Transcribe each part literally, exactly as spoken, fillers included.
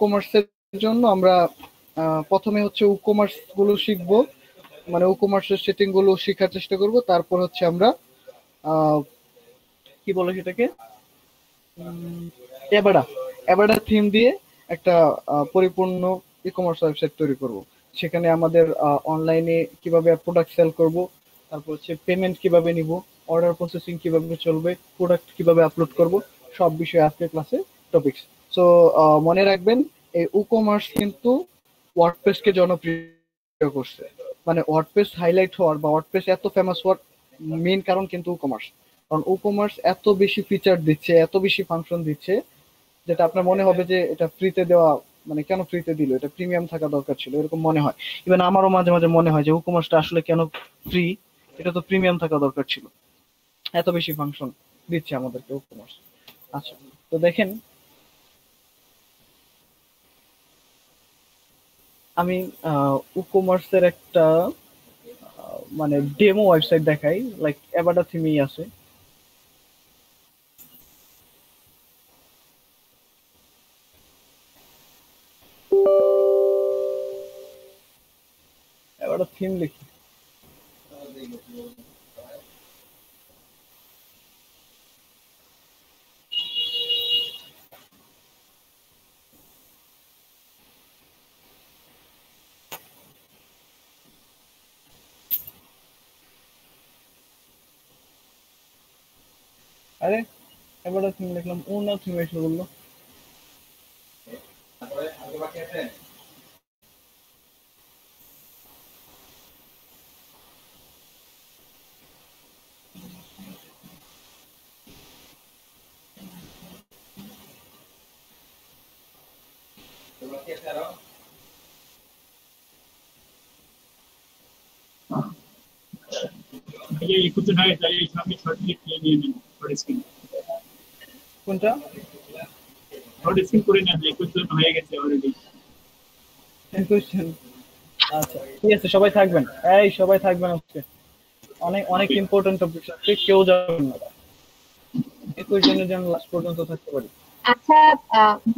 WooCommerce জন্য আমরা প্রথমে হচ্ছে WooCommerce গুলো শিখব, মানে WooCommerce এর সেটিং গুলো শেখার চেষ্টা করব। তারপর হচ্ছে আমরা কি বলে সেটাকে এবাডা এবাডা থিম দিয়ে একটা পরিপূর্ণ ই-কমার্স ওয়েবসাইট তৈরি করব। সেখানে আমাদের অনলাইনে কিভাবে প্রোডাক্ট সেল করব, তারপর হচ্ছে পেমেন্ট কিভাবে নিব, অর্ডার প্রসেসিং কিভাবে চলবে, প্রোডাক্ট কিভাবে আপলোড করব, সব বিষয়ে আজকে ক্লাসে টপিকস। সো মনে রাখবেন এই ই-কমার্স কিন্তু ওয়ার্ডপ্রেস কে জনপ্রিয় করছে, মানে ওয়ার্ডপ্রেস হাইলাইট হওয়ার বা ওয়ার্ডপ্রেস এত ফেমাস হওয়ার মেইন কারণ কিন্তু ই-কমার্স। কারণ ই-কমার্স এত বেশি ফিচার দিচ্ছে, এত বেশি ফাংশন দিচ্ছে, যেটা আপনার মনে হবে যে এটা ফ্রিতে দেওয়া, মানে কেন ফ্রিতে দিল, এটা প্রিমিয়াম থাকা দরকার ছিল, এরকম মনে হয়। ইভেন আমারও মাঝে মাঝে মনে হয় যে ই-কমার্সটা আসলে কেন ফ্রি, এটা তো প্রিমিয়াম থাকা দরকার ছিল, এত বেশি ফাংশন দিচ্ছে আমাদেরকে ই-কমার্স। আচ্ছা, তো দেখেন আমি ই-কমার্সের একটা মানে ডেমো ওয়েবসাইট দেখাই, লাইক এবাডা থিমই আছে। এবাডা থিম লিখি, আরে এবাডা থিম লিখলাম, ওনা থিম এসে বললো। তারপরে আগে বাকি আছে সবাই থাকবেন, এই সবাই থাকবেন, অনেক অনেক ইম্পর্টেন্ট টপিক আছে, কেউ যাবেন না, একুশ জনের জন্য লাস্ট পর্যন্ত থাকতে পারি। আচ্ছা,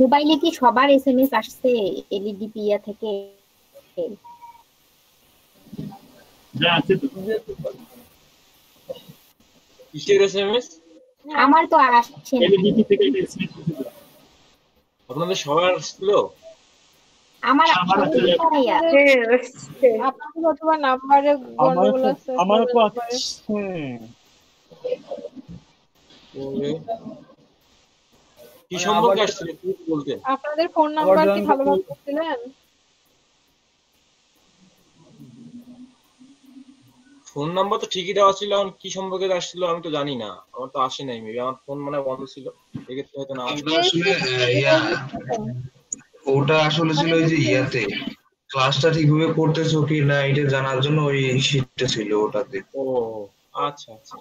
মোবাইলে কি সবার এসএমএস আসছে এলইডিপিয়া থেকে? হ্যাঁ আছে তো। কিসের এসএমএস? আমার তো আসছে এলইডিপি থেকে একটা এসএমএস দিছিল। আপনাদের সবার আসলো? আমার আসছে। আপনাদের অথবা নাম্বারে গন্ডগোল আছে? আমার তো আসছে। ওরে কি সম্পর্ক আসছে বলতে? আপনাদের ফোন নাম্বার কি ভালোভাবে বলছিলেন? ফোন নাম্বার তো ঠিকই দেওয়া ছিল, এখন কি সম্পর্কে আসছিল আমি তো জানি না, আমার তো আসে নাই, মেবি আমার ফোন মানে বন্ধ ছিল, এক্ষেত্রে হয়তো না আসলে। ইয়া ওটা আসলে ছিল ওই যে ইয়াতে ক্লাসটা ঠিকভাবে করতেছো কি না এটা জানার জন্য ওই শীটটা ছিল ওটাতে। ও আচ্ছা আচ্ছা।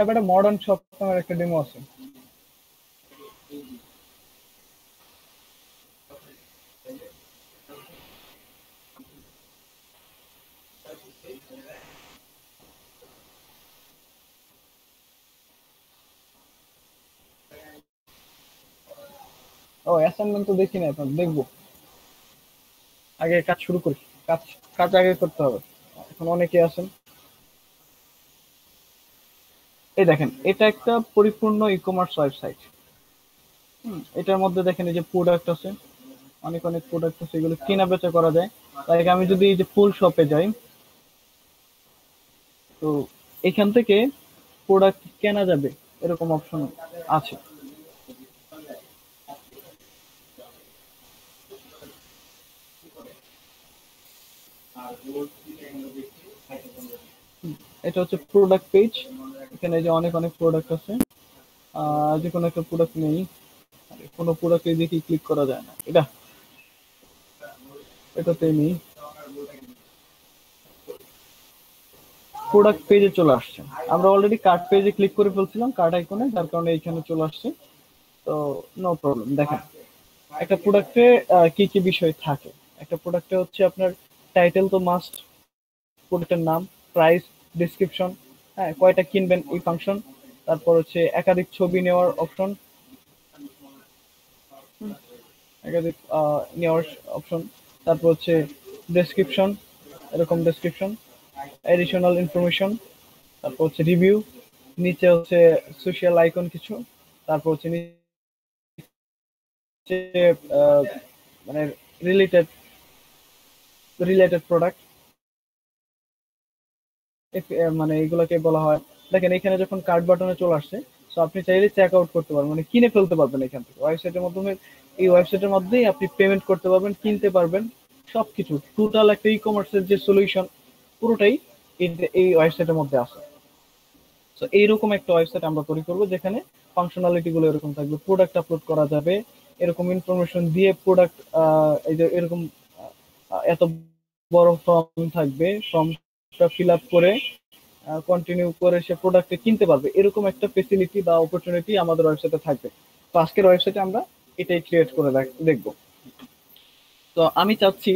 এবারে মডার্ন শপ নামের একটা ডেমো আছে, ও অ্যাসাইনমেন্ট তো দেখি না, এখন দেখবো, আগে কাজ শুরু করি, কাজ কাজ আগে করতে হবে, এখন অনেকে আছেন। এই দেখেন এটা একটা পরিপূর্ণ ই-কমার্স ওয়েবসাইট। হুম, এটার মধ্যে দেখেন এই যে প্রোডাক্ট আছে, অনেক অনেক প্রোডাক্ট আছে, এগুলো কেনা বেচা করা যায়। লাইক আমি যদি এই যে ফুল শপে যাই, তো এখান থেকে প্রোডাক্ট কেনা যাবে, এরকম অপশন আছে। এটা হচ্ছে প্রোডাক্ট পেজ, এখানে যে অনেক অনেক প্রোডাক্ট আছে, যে কোনো একটা প্রোডাক্ট নেই, কোনো প্রোডাক্টে দেখি ক্লিক করা যায় না, এটা এটাতে নেই, প্রোডাক্ট পেজে চলে আসছে। আমরা অলরেডি কার্ট পেজে ক্লিক করে ফেলছিলাম, কার্ট আইকনে, যার কারণে এইখানে চলে আসছে, তো নো প্রবলেম। দেখেন একটা প্রোডাক্টে কি কি বিষয় থাকে, একটা প্রোডাক্টে হচ্ছে আপনার টাইটেল তো মাস্ট, প্রোডাক্টের নাম, প্রাইস, ডেসক্রিপশন, হ্যাঁ কয়টা কিনবেন এই ফাংশন, তারপর হচ্ছে একাধিক ছবি নেওয়ার অপশন, একাধিক নেওয়ার অপশন। তারপর হচ্ছে ডেসক্রিপশন, এরকম ডেসক্রিপশন, এডিশনাল ইনফরমেশন, তারপর হচ্ছে রিভিউ, নিচে হচ্ছে সোশ্যাল আইকন কিছু, তারপর হচ্ছে মানে রিলেটেড রিলেটেড প্রোডাক্ট, মানে এগুলোকে বলা হয়। দেখেন এখানে যখন কার্ট বাটনে চলে আসছে, সো আপনি চাইলে চেক আউট করতে পারবেন, মানে কিনে ফেলতে পারবেন এখান থেকে ওয়েবসাইটের মাধ্যমে। এই ওয়েবসাইটের মধ্যেই আপনি পেমেন্ট করতে পারবেন, কিনতে পারবেন সবকিছু। টোটাল একটা ই কমার্সের যে সলিউশন পুরোটাই এই ওয়েবসাইটের মধ্যে আসে। সো এইরকম একটা ওয়েবসাইট আমরা তৈরি করবো যেখানে ফাংশনালিটি গুলো এরকম থাকবে, প্রোডাক্ট আপলোড করা যাবে, এরকম ইনফরমেশন দিয়ে প্রোডাক্ট, এই যে এরকম এত বড় ফর্ম থাকবে, ফর্মটা ফিল আপ করে কন্টিনিউ করে সে প্রোডাক্টে কিনতে পারবে, এরকম একটা ফেসিলিটি বা অপরচুনিটি আমাদের ওয়েবসাইটে থাকবে। তো আজকের ওয়েবসাইটে আমরা এটাই ক্রিয়েট করে দেখবো। তো আমি চাচ্ছি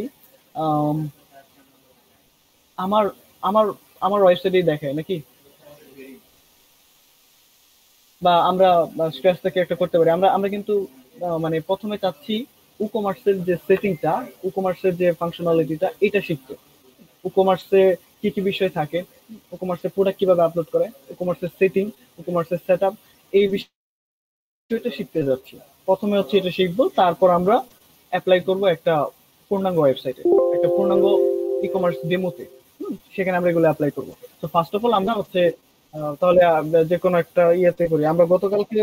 আমার আমার আমার ওয়েবসাইটেই দেখায় নাকি, বা আমরা স্ক্র্যাচ থেকে একটা করতে পারি। আমরা আমরা কিন্তু মানে প্রথমে চাচ্ছি উকমার্সের যে সেটিংটা, উকমার্সের যে ফাংশনালিটিটা, এটা শিখতে। উকমার্সে কি কি বিষয় থাকে, উকমার্সে প্রোডাক্ট কিভাবে আপলোড করে, উকমার্সের সেটিং, উকমার্সের সেটআপ, এই বিষয়টা শিখতে যাচ্ছি। প্রথমে হচ্ছে এটা শিখবো, তারপর আমরা অ্যাপ্লাই করব একটা পূর্ণাঙ্গ ওয়েবসাইটে, একটা পূর্ণাঙ্গ ইকমার্স ডেমোতে, সেখানে আমরা এগুলো অ্যাপ্লাই করবো। তো ফার্স্ট অফ অল আমরা হচ্ছে তাহলে যে কোনো একটা ইয়েতে করি। আমরা গতকালকে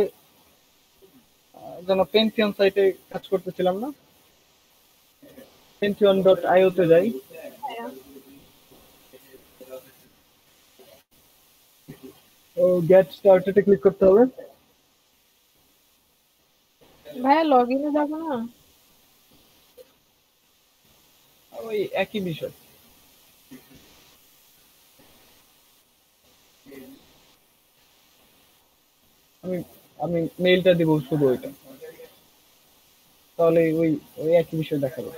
যেন পেন্টিয়ন সাইটে কাজ করতেছিলাম না, পেন্টিয়ন ডট আইও তে যাই। ও গেট স্টার্টেড ক্লিক করতে হবে ভাইয়া, লগইনে যাব না, ওই একই বিষয়। আমি আমি মেইলটা দিব শুধু, ওইটা তাহলে ওই ওই একই বিষয় দেখাবো।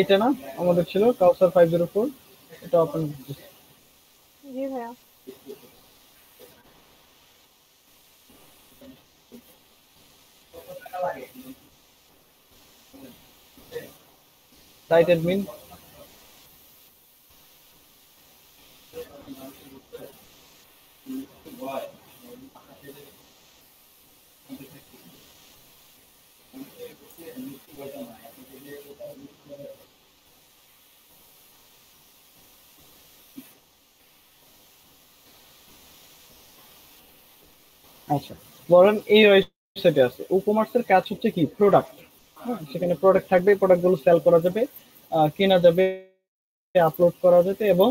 এটা না আমাদের ছিল কাউসার পাঁচশো চার, এটা ওপেন করছি। জি ভাইয়া, সাইট অ্যাডমিন, আচ্ছা বলেন এই ওয়েবসাইটে আছে। উকমার্সের কাজ হচ্ছে কি, প্রোডাক্ট, সেখানে প্রোডাক্ট থাকবে, প্রোডাক্টগুলো সেল করা যাবে, কেনা যাবে, আপলোড করা যাবে এবং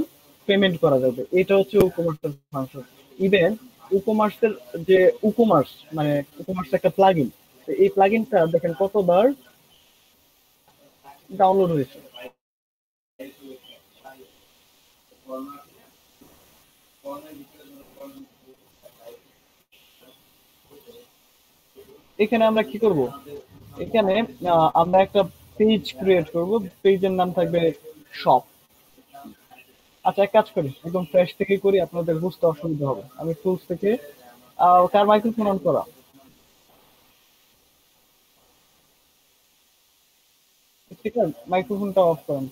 পেমেন্ট করা যাবে। এটা হচ্ছে উকমার্সের ফাংশন। ইভেন উকমার্সের যে উকমার্স মানে উকমার্স একটা প্লাগইন, এই প্লাগইনটা দেখেন কতবার ডাউনলোড হয়েছে। এখানে আমরা কি করব, এখানে আমরা একটা পেজ ক্রিয়েট করব, পেজের নাম থাকবে শপ। আচ্ছা এক কাজ করি, একদম ফ্রেশ থেকে করি, আপনাদের বুঝতে অসুবিধা হবে। আমি টুলস থেকে কার মাইক্রোফোন অন করা, ঠিক আছে, মাইক্রোফোনটা অফ করুন।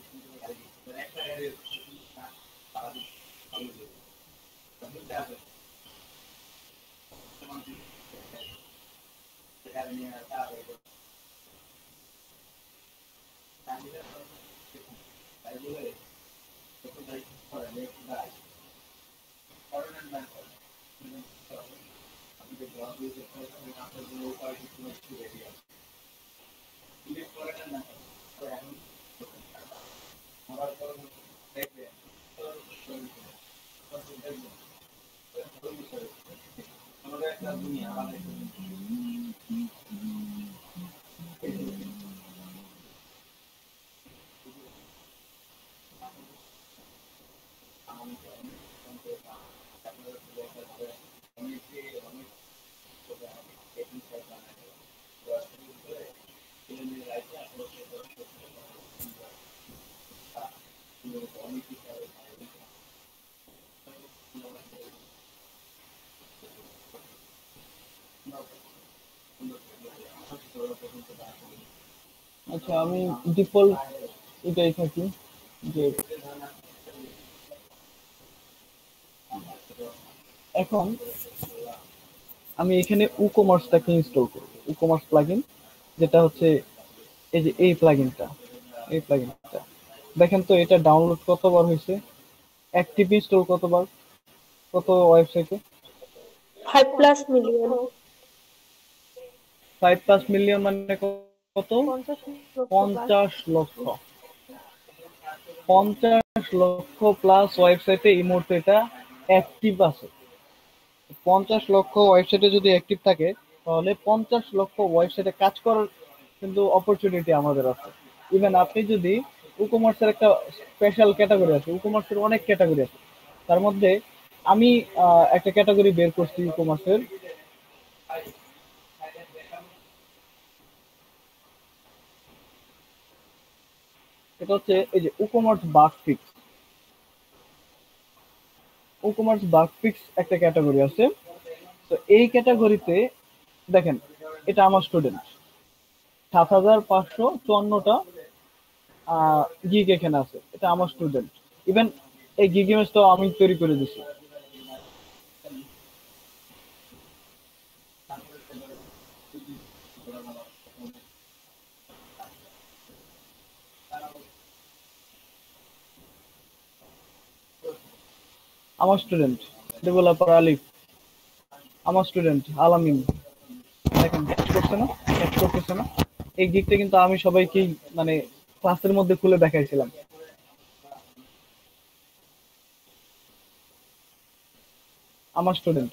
আচ্ছা আমি ডিফল্ট এটাই থাকি যে এখন আমি এখানে WooCommerce-টাকে ইনস্টল করব। WooCommerce প্লাগইন যেটা হচ্ছে এই যে এই প্লাগইনটা এই প্লাগইনটা দেখেন তো এটা ডাউনলোড কতবার হয়েছে, অ্যাক্টিভ ইনস্টল কতবার, কত ওয়েবসাইটে five plus million five plus million মানে কত পঞ্চাশ লক্ষ পঞ্চাশ লক্ষ প্লাস ওয়েবসাইটে এই মুহূর্তে এটা অ্যাক্টিভ আছে। পঞ্চাশ লক্ষ ওয়েবসাইটে যদি অ্যাক্টিভ থাকে তাহলে পঞ্চাশ লক্ষ ওয়েবসাইটে কাজ করার কিন্তু অপরচুনিটি আমাদের আছে। ইভেন আপনি যদি WooCommerce-এর একটা স্পেশাল ক্যাটাগরি আছে, WooCommerce-এর অনেক ক্যাটাগরি আছে, তার মধ্যে আমি একটা ক্যাটাগরি বের করছি WooCommerce-এর, এটা হচ্ছে এই যে WooCommerce bug fix. WooCommerce bug fix একটা ক্যাটাগরি আছে। তো এই ক্যাটাগরিতে দেখেন এটা আমার স্টুডেন্ট সাত হাজার পাঁচশো চুয়ান্নটা গিগ এখানে আছে, এটা আমার স্টুডেন্ট। ইভেন এই গিগ ইমেজ তো আমি তৈরি করে দিছি। আমার স্টুডেন্ট ডেভেলপার আলিফ, আমার স্টুডেন্ট আলামিন। দেখেন ক্যাচ করছে না ক্যাচ করতেছে না এই গিগটা কিন্তু আমি সবাইকেই মানে ক্লাসের মধ্যে খুলে দেখাইছিলাম। আমার স্টুডেন্ট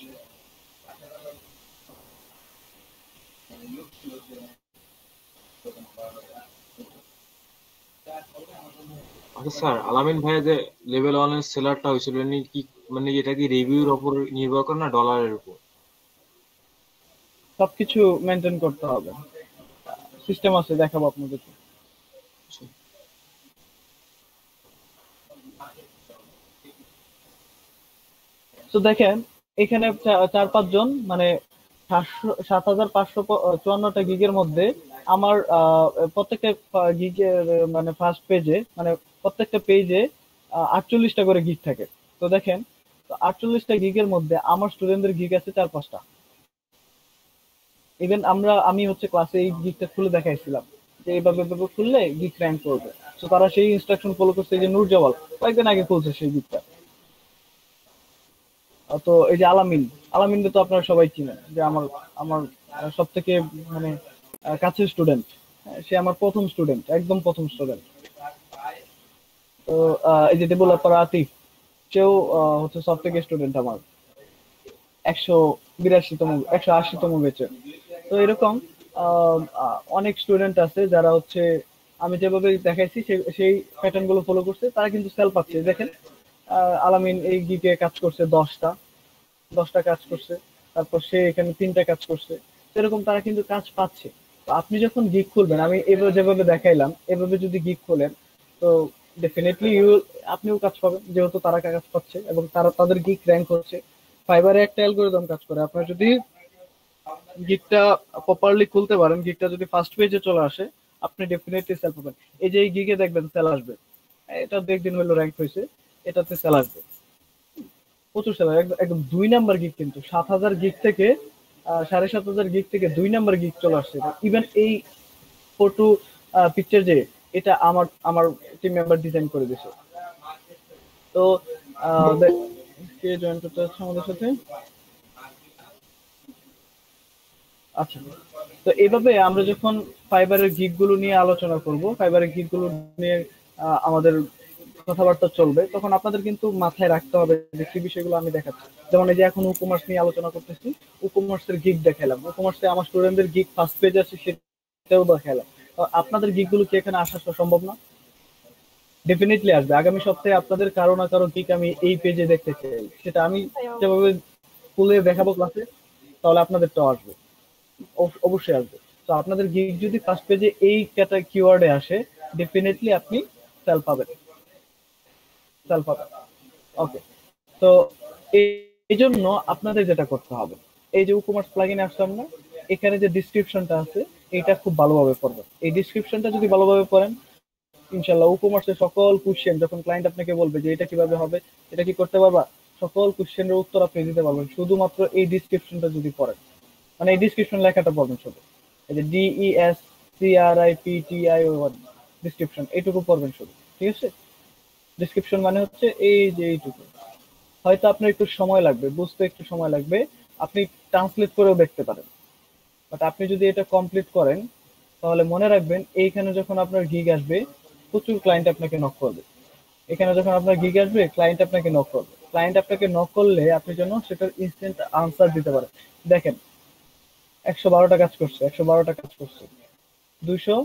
আচ্ছা স্যার আলামিন ভাই যে লেভেল ওয়ান এর সেলারটা হয়েছিল উনি কি মানে এটা কি রিভিউর উপর নির্ভর করে না ডলারের উপর? সবকিছু মেইনটেইন করতে হবে, সিস্টেম আছে দেখাবো আপনাদের। তো দেখেন এখানে চার পাঁচজন মানে সাত হাজার পাঁচশো চুয়ান্নটা গিগের মধ্যে আমার প্রত্যেকটা গিগের মানে ফার্স্ট পেজে মানে প্রত্যেকটা পেজে আটচল্লিশটা করে গিগ থাকে। তো দেখেন আটচল্লিশটা গিগের মধ্যে আমার স্টুডেন্টদের গিগ আছে চার পাঁচটা। ইভেন আমরা আমি হচ্ছে ক্লাসে এই গিগটা খুলে দেখাইছিলাম যে এইভাবে খুললে গিগ র্যাঙ্ক করবে। তো তারা সেই ইনস্ট্রাকশন ফলো করছে, যে নূর জওয়াল কয়েকদিন আগে খুলছে সেই গিগটা। তো এই যে আলামিন, আলামিন তো আপনারা সবাই চিনেন যে আমার আমার সব থেকে মানে কাছের স্টুডেন্ট, সে আমার প্রথম স্টুডেন্ট, একদম প্রথম স্টুডেন্ট। তো এই যে ডেভেলপার আতিফ, সেও হচ্ছে সব থেকে স্টুডেন্ট আমার একশো বিরাশিতম একশো আশিতম বেচে। তো এরকম অনেক স্টুডেন্ট আছে যারা হচ্ছে আমি যেভাবে দেখাইছি সেই প্যাটার্ন গুলো ফলো করছে, তারা কিন্তু সেল পাচ্ছে। দেখেন আলামিন এই গিগে কাজ করছে দশটা দশটা কাজ করছে, তারপর সে এখানে তিনটা কাজ করছে, এরকম তারা কিন্তু কাজ পাচ্ছে। তো আপনি যখন গিগ খুলবেন আমি এভাবে যেভাবে দেখাইলাম এভাবে যদি গিগ খোলেন তো ডেফিনেটলি ইউ আপনিও কাজ পাবেন, যেহেতু তারা কাজ পাচ্ছে এবং তারা তাদের গিগ র্যাঙ্ক হচ্ছে। ফাইবারে একটা অ্যালগরিদম কাজ করে, আপনারা যদি গিগটা প্রপারলি খুলতে পারেন, গিগটা যদি ফার্স্ট পেজে চলে আসে আপনি ডেফিনেটলি সেল পাবেন। এই যে এই গিগে দেখবেন সেল আসবে, এটা দু একদিন হলো র্যাঙ্ক হয়েছে, এটাতে সেল আসবে প্রচুর সেল। একদম দুই নাম্বার গিগ কিন্তু সাত হাজার গিগ থেকে সাড়ে সাত হাজার গিগ থেকে দুই নাম্বার গিগ চলে আসছে। ইভেন এই ফটো পিকচার যে এটা আমার আমার টিম মেম্বার ডিজাইন করে দিয়েছে। তো কে জয়েন করতে চাচ্ছে আমাদের সাথে? আচ্ছা, তো এইভাবে আমরা যখন ফাইবারের গিগ গুলো নিয়ে আলোচনা করব, ফাইবারের গিগ গুলো নিয়ে আমাদের কথাবার্তা চলবে, তখন আপনাদের কিন্তু মাথায় রাখতে হবে যে কি বিষয়গুলো আমি দেখাচ্ছি। যেমন এই যে এখন WooCommerce নিয়ে আলোচনা করতেছি, WooCommerce-এর গিগ দেখালাম, WooCommerce-এ আমার স্টুডেন্টদের গিগ ফার্স্ট পেজ আছে সেটাও দেখালাম। আপনাদের গিগগুলো কি এখানে আসা সম্ভব না? ডেফিনেটলি আসবে। আগামী সপ্তাহে আপনাদের কারো না কারো গিগ আমি এই পেজে দেখতে চাই, সেটা আমি যেভাবে খুলে দেখাবো ক্লাসে, তাহলে আপনাদেরটাও আসবে, অবশ্যই আসবে। তো আপনাদের গিগ যদি ফার্স্ট পেজে এই ক্যাটা কিওয়ার্ডে আসে ডেফিনেটলি আপনি সেল পাবেন। ওকে, তো এই জন্য আপনাদের যেটা করতে হবে এই যে WooCommerce প্লাগইন আসছে আমরা, এখানে যে ডেসক্রিপশনটা আছে এটা খুব ভালোভাবে পড়বেন। এই ডেসক্রিপশনটা যদি ভালোভাবে পড়েন ইনশাআল্লাহ WooCommerce সকল কোশ্চেন, যখন ক্লায়েন্ট আপনাকে বলবে যে এটা কিভাবে হবে, এটা কি করতে পারবা, সকল কোশ্চেনের উত্তর আপনি দিতে পারবেন শুধুমাত্র এই ডেসক্রিপশনটা যদি পড়েন। মানে এই ডেসক্রিপশন লেখাটা পড়বেন শুধু, এই যে D E S C R I P T I O description, এইটুকু পড়বেন শুধু, ঠিক আছে? ডেসক্রিপশন মানে হচ্ছে এই যে এইটুকু, হয়তো আপনার একটু সময় লাগবে, বুঝতে একটু সময় লাগবে, আপনি ট্রান্সলেট করেও দেখতে পারেন, বাট আপনি যদি এটা কমপ্লিট করেন তাহলে মনে রাখবেন এইখানে যখন আপনার গিগ আসবে প্রচুর ক্লায়েন্ট আপনাকে নক করবে। এখানে যখন আপনার গিগ আসবে ক্লায়েন্ট আপনাকে নক করবে, ক্লায়েন্ট আপনাকে নক করলে আপনি যেন সেটার ইনস্ট্যান্ট আনসার দিতে পারেন। দেখেন একশো বারোটা কাজ করছে, একশো বারোটা কাজ করছে, দুইশো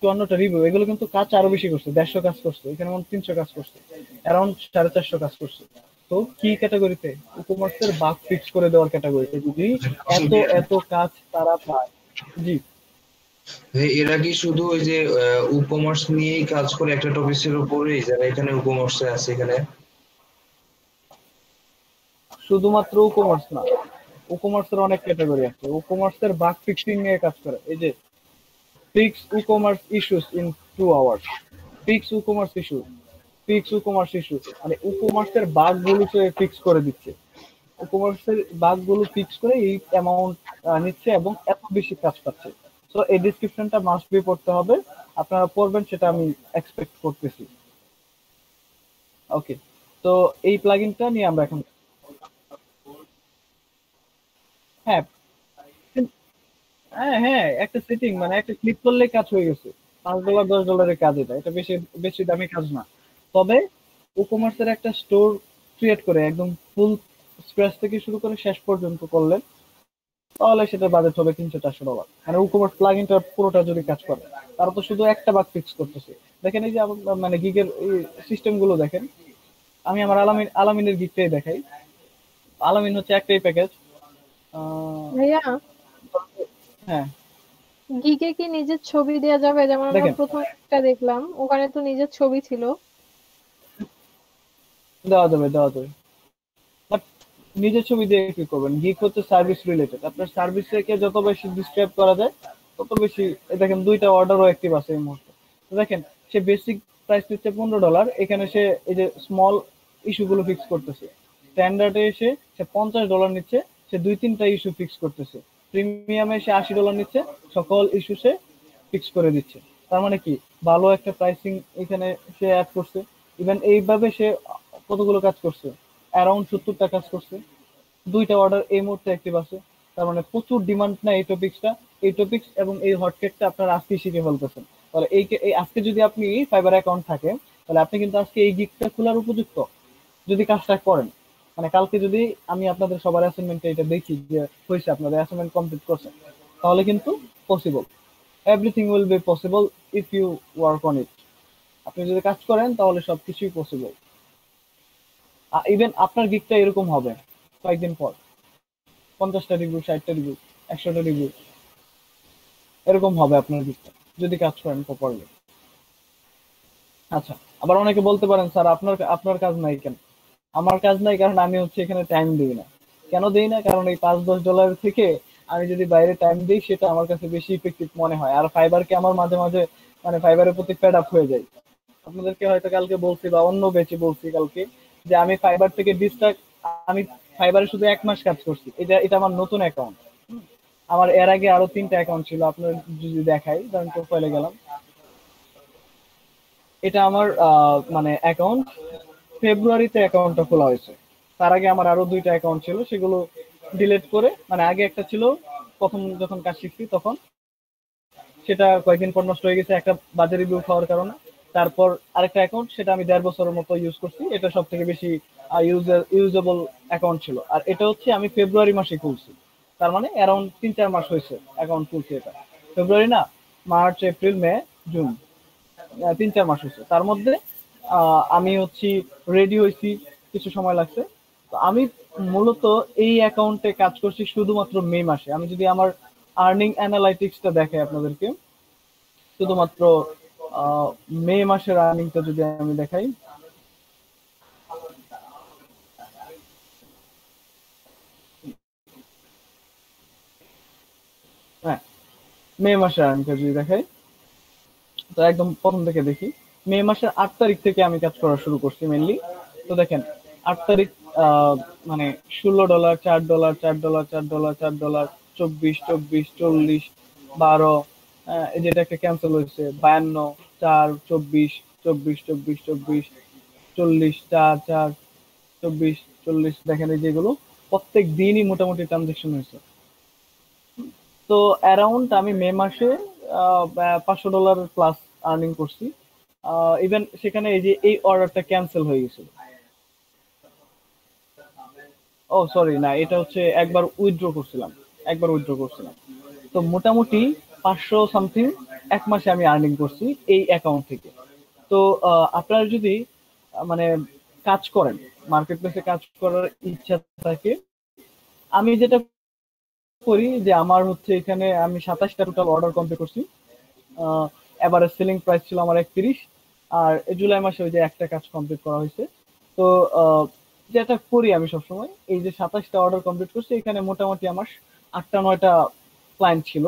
চুয়ান্নটা রিভিউ, এগুলো কিন্তু কাজ আরো বেশি করছে, দেড়শো কাজ করছে, এখানে তিনশো কাজ করছে, অ্যারাউন্ড সাড়ে চারশো কাজ করছে। তো কি ক্যাটাগরিতে? WooCommerce-এর বাগ ফিক্স করে দেওয়ার ক্যাটাগরিতে যদি এত এত কাজ তারা পায়। জি, এরা কি শুধু ওই যে WooCommerce নিয়েই কাজ করে একটা টপিকের উপরেই, যারা এখানে WooCommerce আছে এখানে শুধুমাত্র WooCommerce না, WooCommerce-এর অনেক ক্যাটাগরি আছে, WooCommerce-এর বাগ ফিক্সিং নিয়ে কাজ করে। এই যে fix WooCommerce issues in two hours, fix WooCommerce issues, fix WooCommerce issues, মানে WooCommerce-এর বাগগুলোকে ফিক্স করে দিচ্ছে, WooCommerce-এর বাগগুলো ফিক্স করে এই অ্যামাউন্ট নিচ্ছে এবং এত বেশি কাজ পাচ্ছে। সো এই ডেসক্রিপশনটা মাস্ট বি পড়তে হবে, আপনারা পড়বেন, সেটা আমি এক্সপেক্ট করতেছি। ওকে, তো এই প্লাগইনটা নিয়ে আমরা এখন হ্যাঁ হ্যাঁ হ্যাঁ একটা সেটিং, মানে একটা ক্লিক করলে কাজ হয়ে গেছে, পাঁচ ডলার দশ ডলারের কাজ, এটা এটা বেশি বেশি দামি কাজ না। তবে WooCommerce-এর একটা স্টোর ক্রিয়েট করে একদম ফুল স্ক্র্যাচ থেকে শুরু করে শেষ পর্যন্ত করলেন তাহলে সেটা বাজেট হবে তিনশো চারশো ডলার মানে WooCommerce প্লাগইনটা পুরোটা যদি কাজ করে। তারা তো শুধু একটা বাগ ফিক্স করতেছে। দেখেন এই যে মানে গিগের সিস্টেমগুলো দেখেন, আমি আমার আলামিন আলামিনের গিগটাই দেখাই। আলামিন হচ্ছে একটাই প্যাকেজ। হ্যাঁ, গিগে কি নিজের ছবি দেয়া যাবে? যেমন আমরা প্রথমটা দেখলাম ওখানে তো নিজের ছবি ছিল, দেওয়া যাবে দেওয়া যাবে বাট নিজের ছবি দিয়ে কি করবেন? গিগ হচ্ছে সার্ভিস রিলেটেড, আপনার সার্ভিসকে যত বেশি ডিসক্রাইব করা যায় তত বেশি। দেখেন দুইটা অর্ডারও অ্যাক্টিভ আছে এই মুহূর্তে। তো দেখেন সে বেসিক প্রাইস দিচ্ছে পনেরো ডলার এখানে সে এই যে স্মল ইস্যুগুলো ফিক্স করতেছে, স্ট্যান্ডার্ডে এসে সে পঞ্চাশ ডলার নিচ্ছে, সে দুই তিনটা ইস্যু ফিক্স করতেছে, প্রিমিয়ামে সে আশি ডলার নিচ্ছে, সকল ইস্যু সে ফিক্স করে দিচ্ছে। তার মানে কি ভালো একটা প্রাইসিং এখানে সে অ্যাড করছে। ইভেন এইভাবে সে কতগুলো কাজ করছে? অ্যারাউন্ড সত্তরটা কাজ করছে, দুইটা অর্ডার এই মুহূর্তে অ্যাক্টিভ আছে। তার মানে প্রচুর ডিমান্ড না এই টপিকসটা, এই টপিকস এবং এই হটকেটটা আপনার আজকে শিখে ফেলতেছেন। তাহলে এই আজকে যদি আপনি ফাইবার অ্যাকাউন্ট থাকে তাহলে আপনি কিন্তু আজকে এই গিগটা খোলার উপযুক্ত যদি কাজটা করেন। মানে কালকে যদি আমি আপনাদের সবার অ্যাসাইনমেন্টে এটা দেখি যে হয়েছে, আপনাদের অ্যাসাইনমেন্ট কমপ্লিট করছেন, তাহলে কিন্তু possible, everything will be possible if you work on it. আপনি যদি কাজ করেন তাহলে সবকিছুই পসিবল। ইভেন আপনার গিগটা এরকম হবে কয়েকদিন পর, পঞ্চাশটা রিভিউ, ষাটটা রিভিউ, একশোটা রিভিউ, এরকম হবে আপনার গিগটা যদি কাজ করেন প্রপারলি। আচ্ছা, আবার অনেকে বলতে পারেন স্যার আপনার আপনার কাজ নাই কেন? আমার কাজ নাই কারণ আমি হচ্ছে এখানে টাইম দিই না। কেন দিই না? কারণ এই পাঁচ দশ ডলার থেকে আমি যদি বাইরে টাইম দিই সেটা আমার কাছে বেশি ইফেক্টিভ মনে হয়। আর ফাইবারকে আমার মাঝে মাঝে মানে ফাইবারের প্রতি ফেড আপ হয়ে যায়। আপনাদেরকে হয়তো কালকে বলছি বা অন্য বেঁচে বলছি কালকে যে আমি ফাইবার থেকে বিশটা, আমি ফাইবারে শুধু এক মাস কাজ করছি, এটা এটা আমার নতুন অ্যাকাউন্ট। আমার এর আগে আরো তিনটা অ্যাকাউন্ট ছিল, আপনার যদি দেখাই, ধরেন প্রোফাইলে গেলাম, এটা আমার মানে অ্যাকাউন্ট ফেব্রুয়ারিতে অ্যাকাউন্টটা খোলা হয়েছে। তার আগে আমার আরো দুইটা অ্যাকাউন্ট ছিল, সেগুলো ডিলিট করে, মানে আগে একটা ছিল প্রথম যখন কাজ শিখছি তখন, সেটা কয়েকদিন পর নষ্ট হয়ে গেছে একটা বাজে রিভিউ খাওয়ার কারণে। তারপর আরেকটা অ্যাকাউন্ট, সেটা আমি দেড় বছরের মতো ইউজ করছি, এটা সব থেকে বেশি ইউজার ইউজেবল অ্যাকাউন্ট ছিল। আর এটা হচ্ছে আমি ফেব্রুয়ারি মাসে খুলছি, তার মানে অ্যারাউন্ড তিন চার মাস হয়েছে অ্যাকাউন্ট খুলছি। এটা ফেব্রুয়ারি না, মার্চ, এপ্রিল, মে, জুন, তিন চার মাস হয়েছে। তার মধ্যে আমি হচ্ছি রেডি হয়েছি, কিছু সময় লাগছে। তো আমি মূলত এই অ্যাকাউন্টে কাজ করছি শুধুমাত্র মে মাসে। আমি যদি আমার আর্নিং অ্যানালাইটিক্সটা দেখাই আপনাদেরকে, শুধুমাত্র মে মাসের আর্নিংটা যদি আমি দেখাই, মে মাসে আমি কাজ দেখাই, তো একদম প্রথম থেকে দেখি। মে মাসের আট তারিখ থেকে আমি কাজ করা শুরু করছি মেনলি। তো দেখেন আট তারিখ মানে ষোলো ডলার, চার ডলার, চার ডলার, চার ডলার, চার ডলার, চব্বিশ, চব্বিশ, চল্লিশ, বারো, যেটা একটা ক্যান্সেল হয়েছে, বায়ান্ন, চার, চব্বিশ, চব্বিশ, চব্বিশ, চব্বিশ, চল্লিশ, চার, চার, চব্বিশ, চল্লিশ, দেখেন এই যেগুলো প্রত্যেক দিনই মোটামুটি ট্রানজেকশন হয়েছে। তো অ্যারাউন্ড আমি মে মাসে পাঁচশো ডলার প্লাস আর্নিং করছি। ইভেন সেখানে এই যে এই অর্ডারটা ক্যান্সেল হয়ে গেছিল, ও সরি না এটা হচ্ছে একবার উইথড্র করছিলাম, একবার উইথড্র করছিলাম। তো মোটামুটি পাঁচশো সামথিং এক মাসে আমি আর্নিং করছি এই অ্যাকাউন্ট থেকে। তো আপনারা যদি মানে কাজ করেন, মার্কেট প্লেসে কাজ করার ইচ্ছা থাকে, আমি যেটা করি যে আমার হচ্ছে এখানে আমি সাতাশটা টোটাল অর্ডার কমপ্লিট করছি, এভারেজ সেলিং প্রাইস ছিল আমার একত্রিশ, আর জুলাই মাসে ওই যে একটা কাজ কমপ্লিট করা হয়েছে। তো যেটা করি আমি সবসময়, এই যে সাতাশটা অর্ডার কমপ্লিট করছি, এখানে মোটামুটি আমার আটটা নয়টা ক্লায়েন্ট ছিল,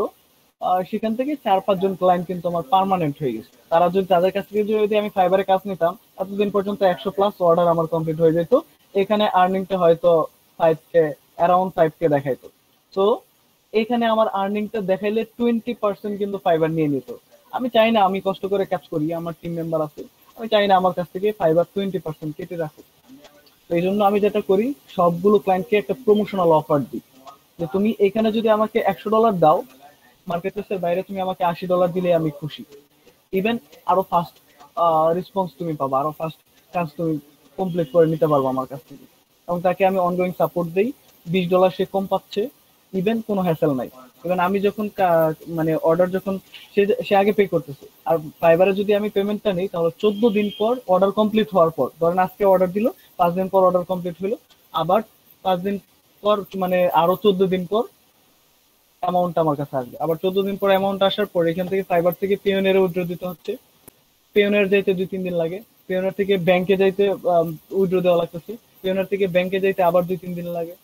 সেখান থেকে চার পাঁচজন ক্লায়েন্ট কিন্তু আমার পার্মানেন্ট হয়ে গেছে। তারা যদি তাদের কাছ থেকে যদি আমি ফাইবারে কাজ নিতাম, এতদিন পর্যন্ত একশো প্লাস অর্ডার আমার কমপ্লিট হয়ে যেত, এখানে আর্নিংটা হয়তো ফাইভকে অ্যারাউন্ড ফাইভকে দেখাইতো। তো এখানে আমার আর্নিংটা দেখাইলে টোয়েন্টি পার্সেন্ট কিন্তু ফাইবার নিয়ে নিত। আমি চাই না, আমি কষ্ট করে কাজ করি, আমার টিম মেম্বার আছে, আমি চাই না আমার কাছ থেকে ফাইবার টোয়েন্টি পার্সেন্ট কেটে রাখে। তো এই জন্য আমি যেটা করি, সবগুলো ক্লায়েন্টকে একটা প্রমোশনাল অফার দিই যে তুমি এখানে যদি আমাকে একশো ডলার দাও, মার্কেট প্লেসের বাইরে তুমি আমাকে আশি ডলার দিলে আমি খুশি। ইভেন আরো ফাস্ট রেসপন্স তুমি পাবা, আরো ফাস্ট কাজ তুমি কমপ্লিট করে নিতে পারবো আমার কাছ থেকে, এবং তাকে আমি অনগোয়িং সাপোর্ট দিই। বিশ ডলার সে কম পাচ্ছে, ইভেন কোনো হ্যাসেল নাই। ইভেন আমি যখন মানে অর্ডার যখন সে সে আগে পে করতেছে, আর ফাইবারে যদি আমি পেমেন্টটা নিই তাহলে চোদ্দ দিন পর অর্ডার কমপ্লিট হওয়ার পর, ধরেন আজকে অর্ডার দিল, পাঁচ দিন পর অর্ডার কমপ্লিট হলো, আবার পাঁচ দিন পর মানে আরো চোদ্দ দিন পর অ্যামাউন্ট আমার কাছে আসবে, আবার চোদ্দ দিন পর অ্যামাউন্ট আসার পর এখান থেকে ফাইবার থেকে পিওনের উইথড্র দিতে হচ্ছে, পিওনের যাইতে দুই তিন দিন লাগে, পিওনের থেকে ব্যাংকে যাইতে উইথড্র দেওয়া লাগতেছে, পিওনের থেকে ব্যাংকে যাইতে আবার দুই তিন দিন লাগে,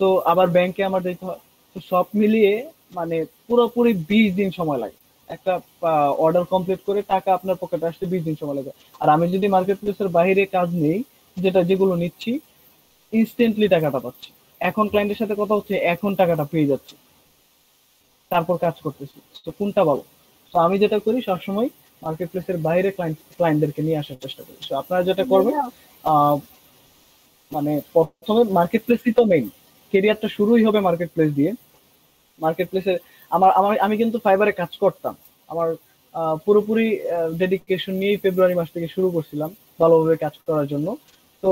তো আবার ব্যাংকে আমার যাইতে হয়। তো সব মিলিয়ে মানে পুরোপুরি বিশ দিন সময় লাগে একটা অর্ডার কমপ্লিট করে, টাকা আপনার পকেটে আসতে বিশ দিন সময় লাগে। আর আমি যদি মার্কেট প্লেসের বাইরে কাজ নেই, যেটা যেগুলো নিচ্ছি, ইনস্ট্যান্টলি টাকাটা পাচ্ছি, এখন ক্লায়েন্টের সাথে কথা হচ্ছে, এখন টাকাটা পেয়ে যাচ্ছে, তারপর কাজ করতেছি। তো কোনটা ভালো? তো আমি যেটা করি সবসময় মার্কেট প্লেসের বাইরে ক্লায়েন্ট ক্লায়েন্টদেরকে নিয়ে আসার চেষ্টা করি। তো আপনারা যেটা করবেন, মানে প্রথমে মার্কেট প্লেসই তো মেইন, কেরিয়ারটা শুরুই হবে মার্কেট প্লেস দিয়ে। মার্কেট প্লেসে আমার আমার আমি কিন্তু ফাইবারে কাজ করতাম, আমার পুরোপুরি ডেডিকেশন নিয়েই ফেব্রুয়ারি মাস থেকে শুরু করছিলাম ভালোভাবে কাজ করার জন্য। তো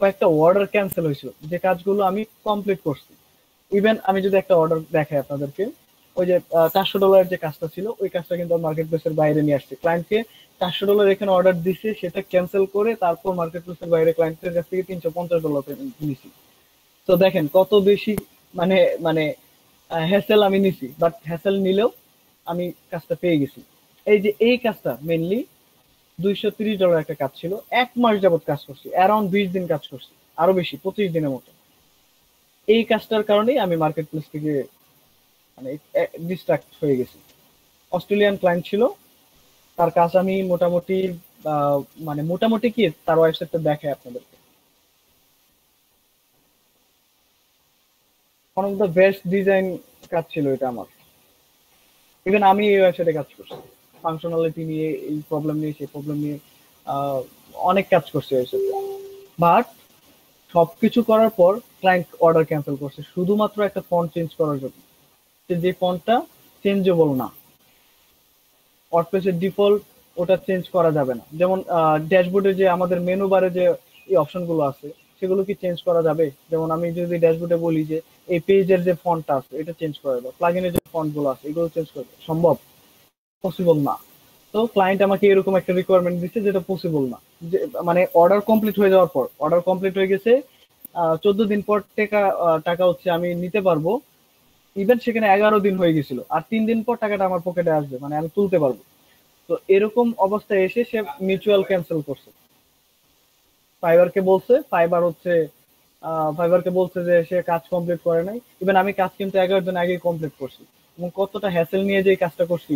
কয়েকটা অর্ডার ক্যান্সেল হয়েছিল, যে কাজগুলো আমি কমপ্লিট করছি। ইভেন আমি যদি একটা অর্ডার দেখাই আপনাদেরকে, ওই যে চারশো ডলারের যে কাজটা ছিল, ওই কাজটা কিন্তু মার্কেট প্লেসের বাইরে নিয়ে আসছে। ক্লায়েন্টকে চারশো ডলার এখানে অর্ডার দিছে, সেটা ক্যান্সেল করে তারপর মার্কেট প্লেসের বাইরে ক্লায়েন্টের কাছ থেকে তিনশো পঞ্চাশ ডলার পেমেন্ট নিয়েছি। তো দেখেন কত বেশি মানে মানে হ্যাসেল আমি নিছি, বাট হ্যাসেল নিলেও আমি কাজটা পেয়ে গেছি। এই যে এই কাজটা মেনলি দুইশো তিরিশ ডলার একটা কাজ ছিল, এক মাস যাবত কাজ করছি, অ্যারাউন্ড বিশ দিন কাজ করছি, আরো বেশি পঁচিশ দিনের মতো। এই কাজটার কারণেই আমি মার্কেট প্লেস থেকে মানে ডিস্ট্রাক্ট হয়ে গেছি। অস্ট্রেলিয়ান ক্লায়েন্ট ছিল, তার কাজ আমি মোটামুটি মানে মোটামুটি কি তার ওয়েবসাইটটা দেখাই আপনাদেরকে। One of the best design কাজ ছিল এটা আমার। ইভেন আমি এই ওয়েবসাইটে কাজ করছি, ফাংশনালিটি নিয়ে, এই প্রবলেম নিয়ে, সেই প্রবলেম নিয়ে অনেক কাজ করছি ওয়েবসাইটে। বাট সবকিছু করার পর ক্লায়েন্ট অর্ডার ক্যান্সেল করছে শুধুমাত্র একটা ফন্ট চেঞ্জ করার জন্য, যে ফন্টটা চেঞ্জেবল না, ওয়ার্ডপ্রেসের ডিফল্ট ওটা চেঞ্জ করা যাবে না। যেমন ড্যাশবোর্ডে যে আমাদের মেনু বারে যে এই অপশনগুলো আছে, সেগুলো কি চেঞ্জ করা যাবে? যেমন আমি যদি ড্যাশবোর্ডে বলি যে এই পেজের যে ফন্টটা আছে এটা চেঞ্জ করা যাবে, প্লাগইনের যে ফন্টগুলো আছে এগুলো চেঞ্জ করা যাবে, সম্ভব? পসিবল না। তো ক্লায়েন্ট আমাকে এরকম একটা রিকোয়ারমেন্ট দিচ্ছে যেটা পসিবল না, যে মানে অর্ডার কমপ্লিট হয়ে যাওয়ার পর, অর্ডার কমপ্লিট হয়ে গেছে, চোদ্দ দিন পর টাকা টাকা হচ্ছে আমি নিতে পারবো। ইভেন সেখানে এগারো দিন হয়ে গেছিল, আর তিন দিন পর টাকাটা আমার পকেটে আসবে, মানে আমি তুলতে পারবো। তো এরকম অবস্থায় এসে সে মিউচুয়াল ক্যান্সেল করছে, ফাইবারকে বলছে, ফাইবার হচ্ছে ফাইবারকে বলছে যে সে কাজ কমপ্লিট করে নাই। ইভেন আমি কাজ কিন্তু এগারো দিন আগে কমপ্লিট করছি, এবং কতটা হ্যাসেল নিয়ে যে কাজটা করছি,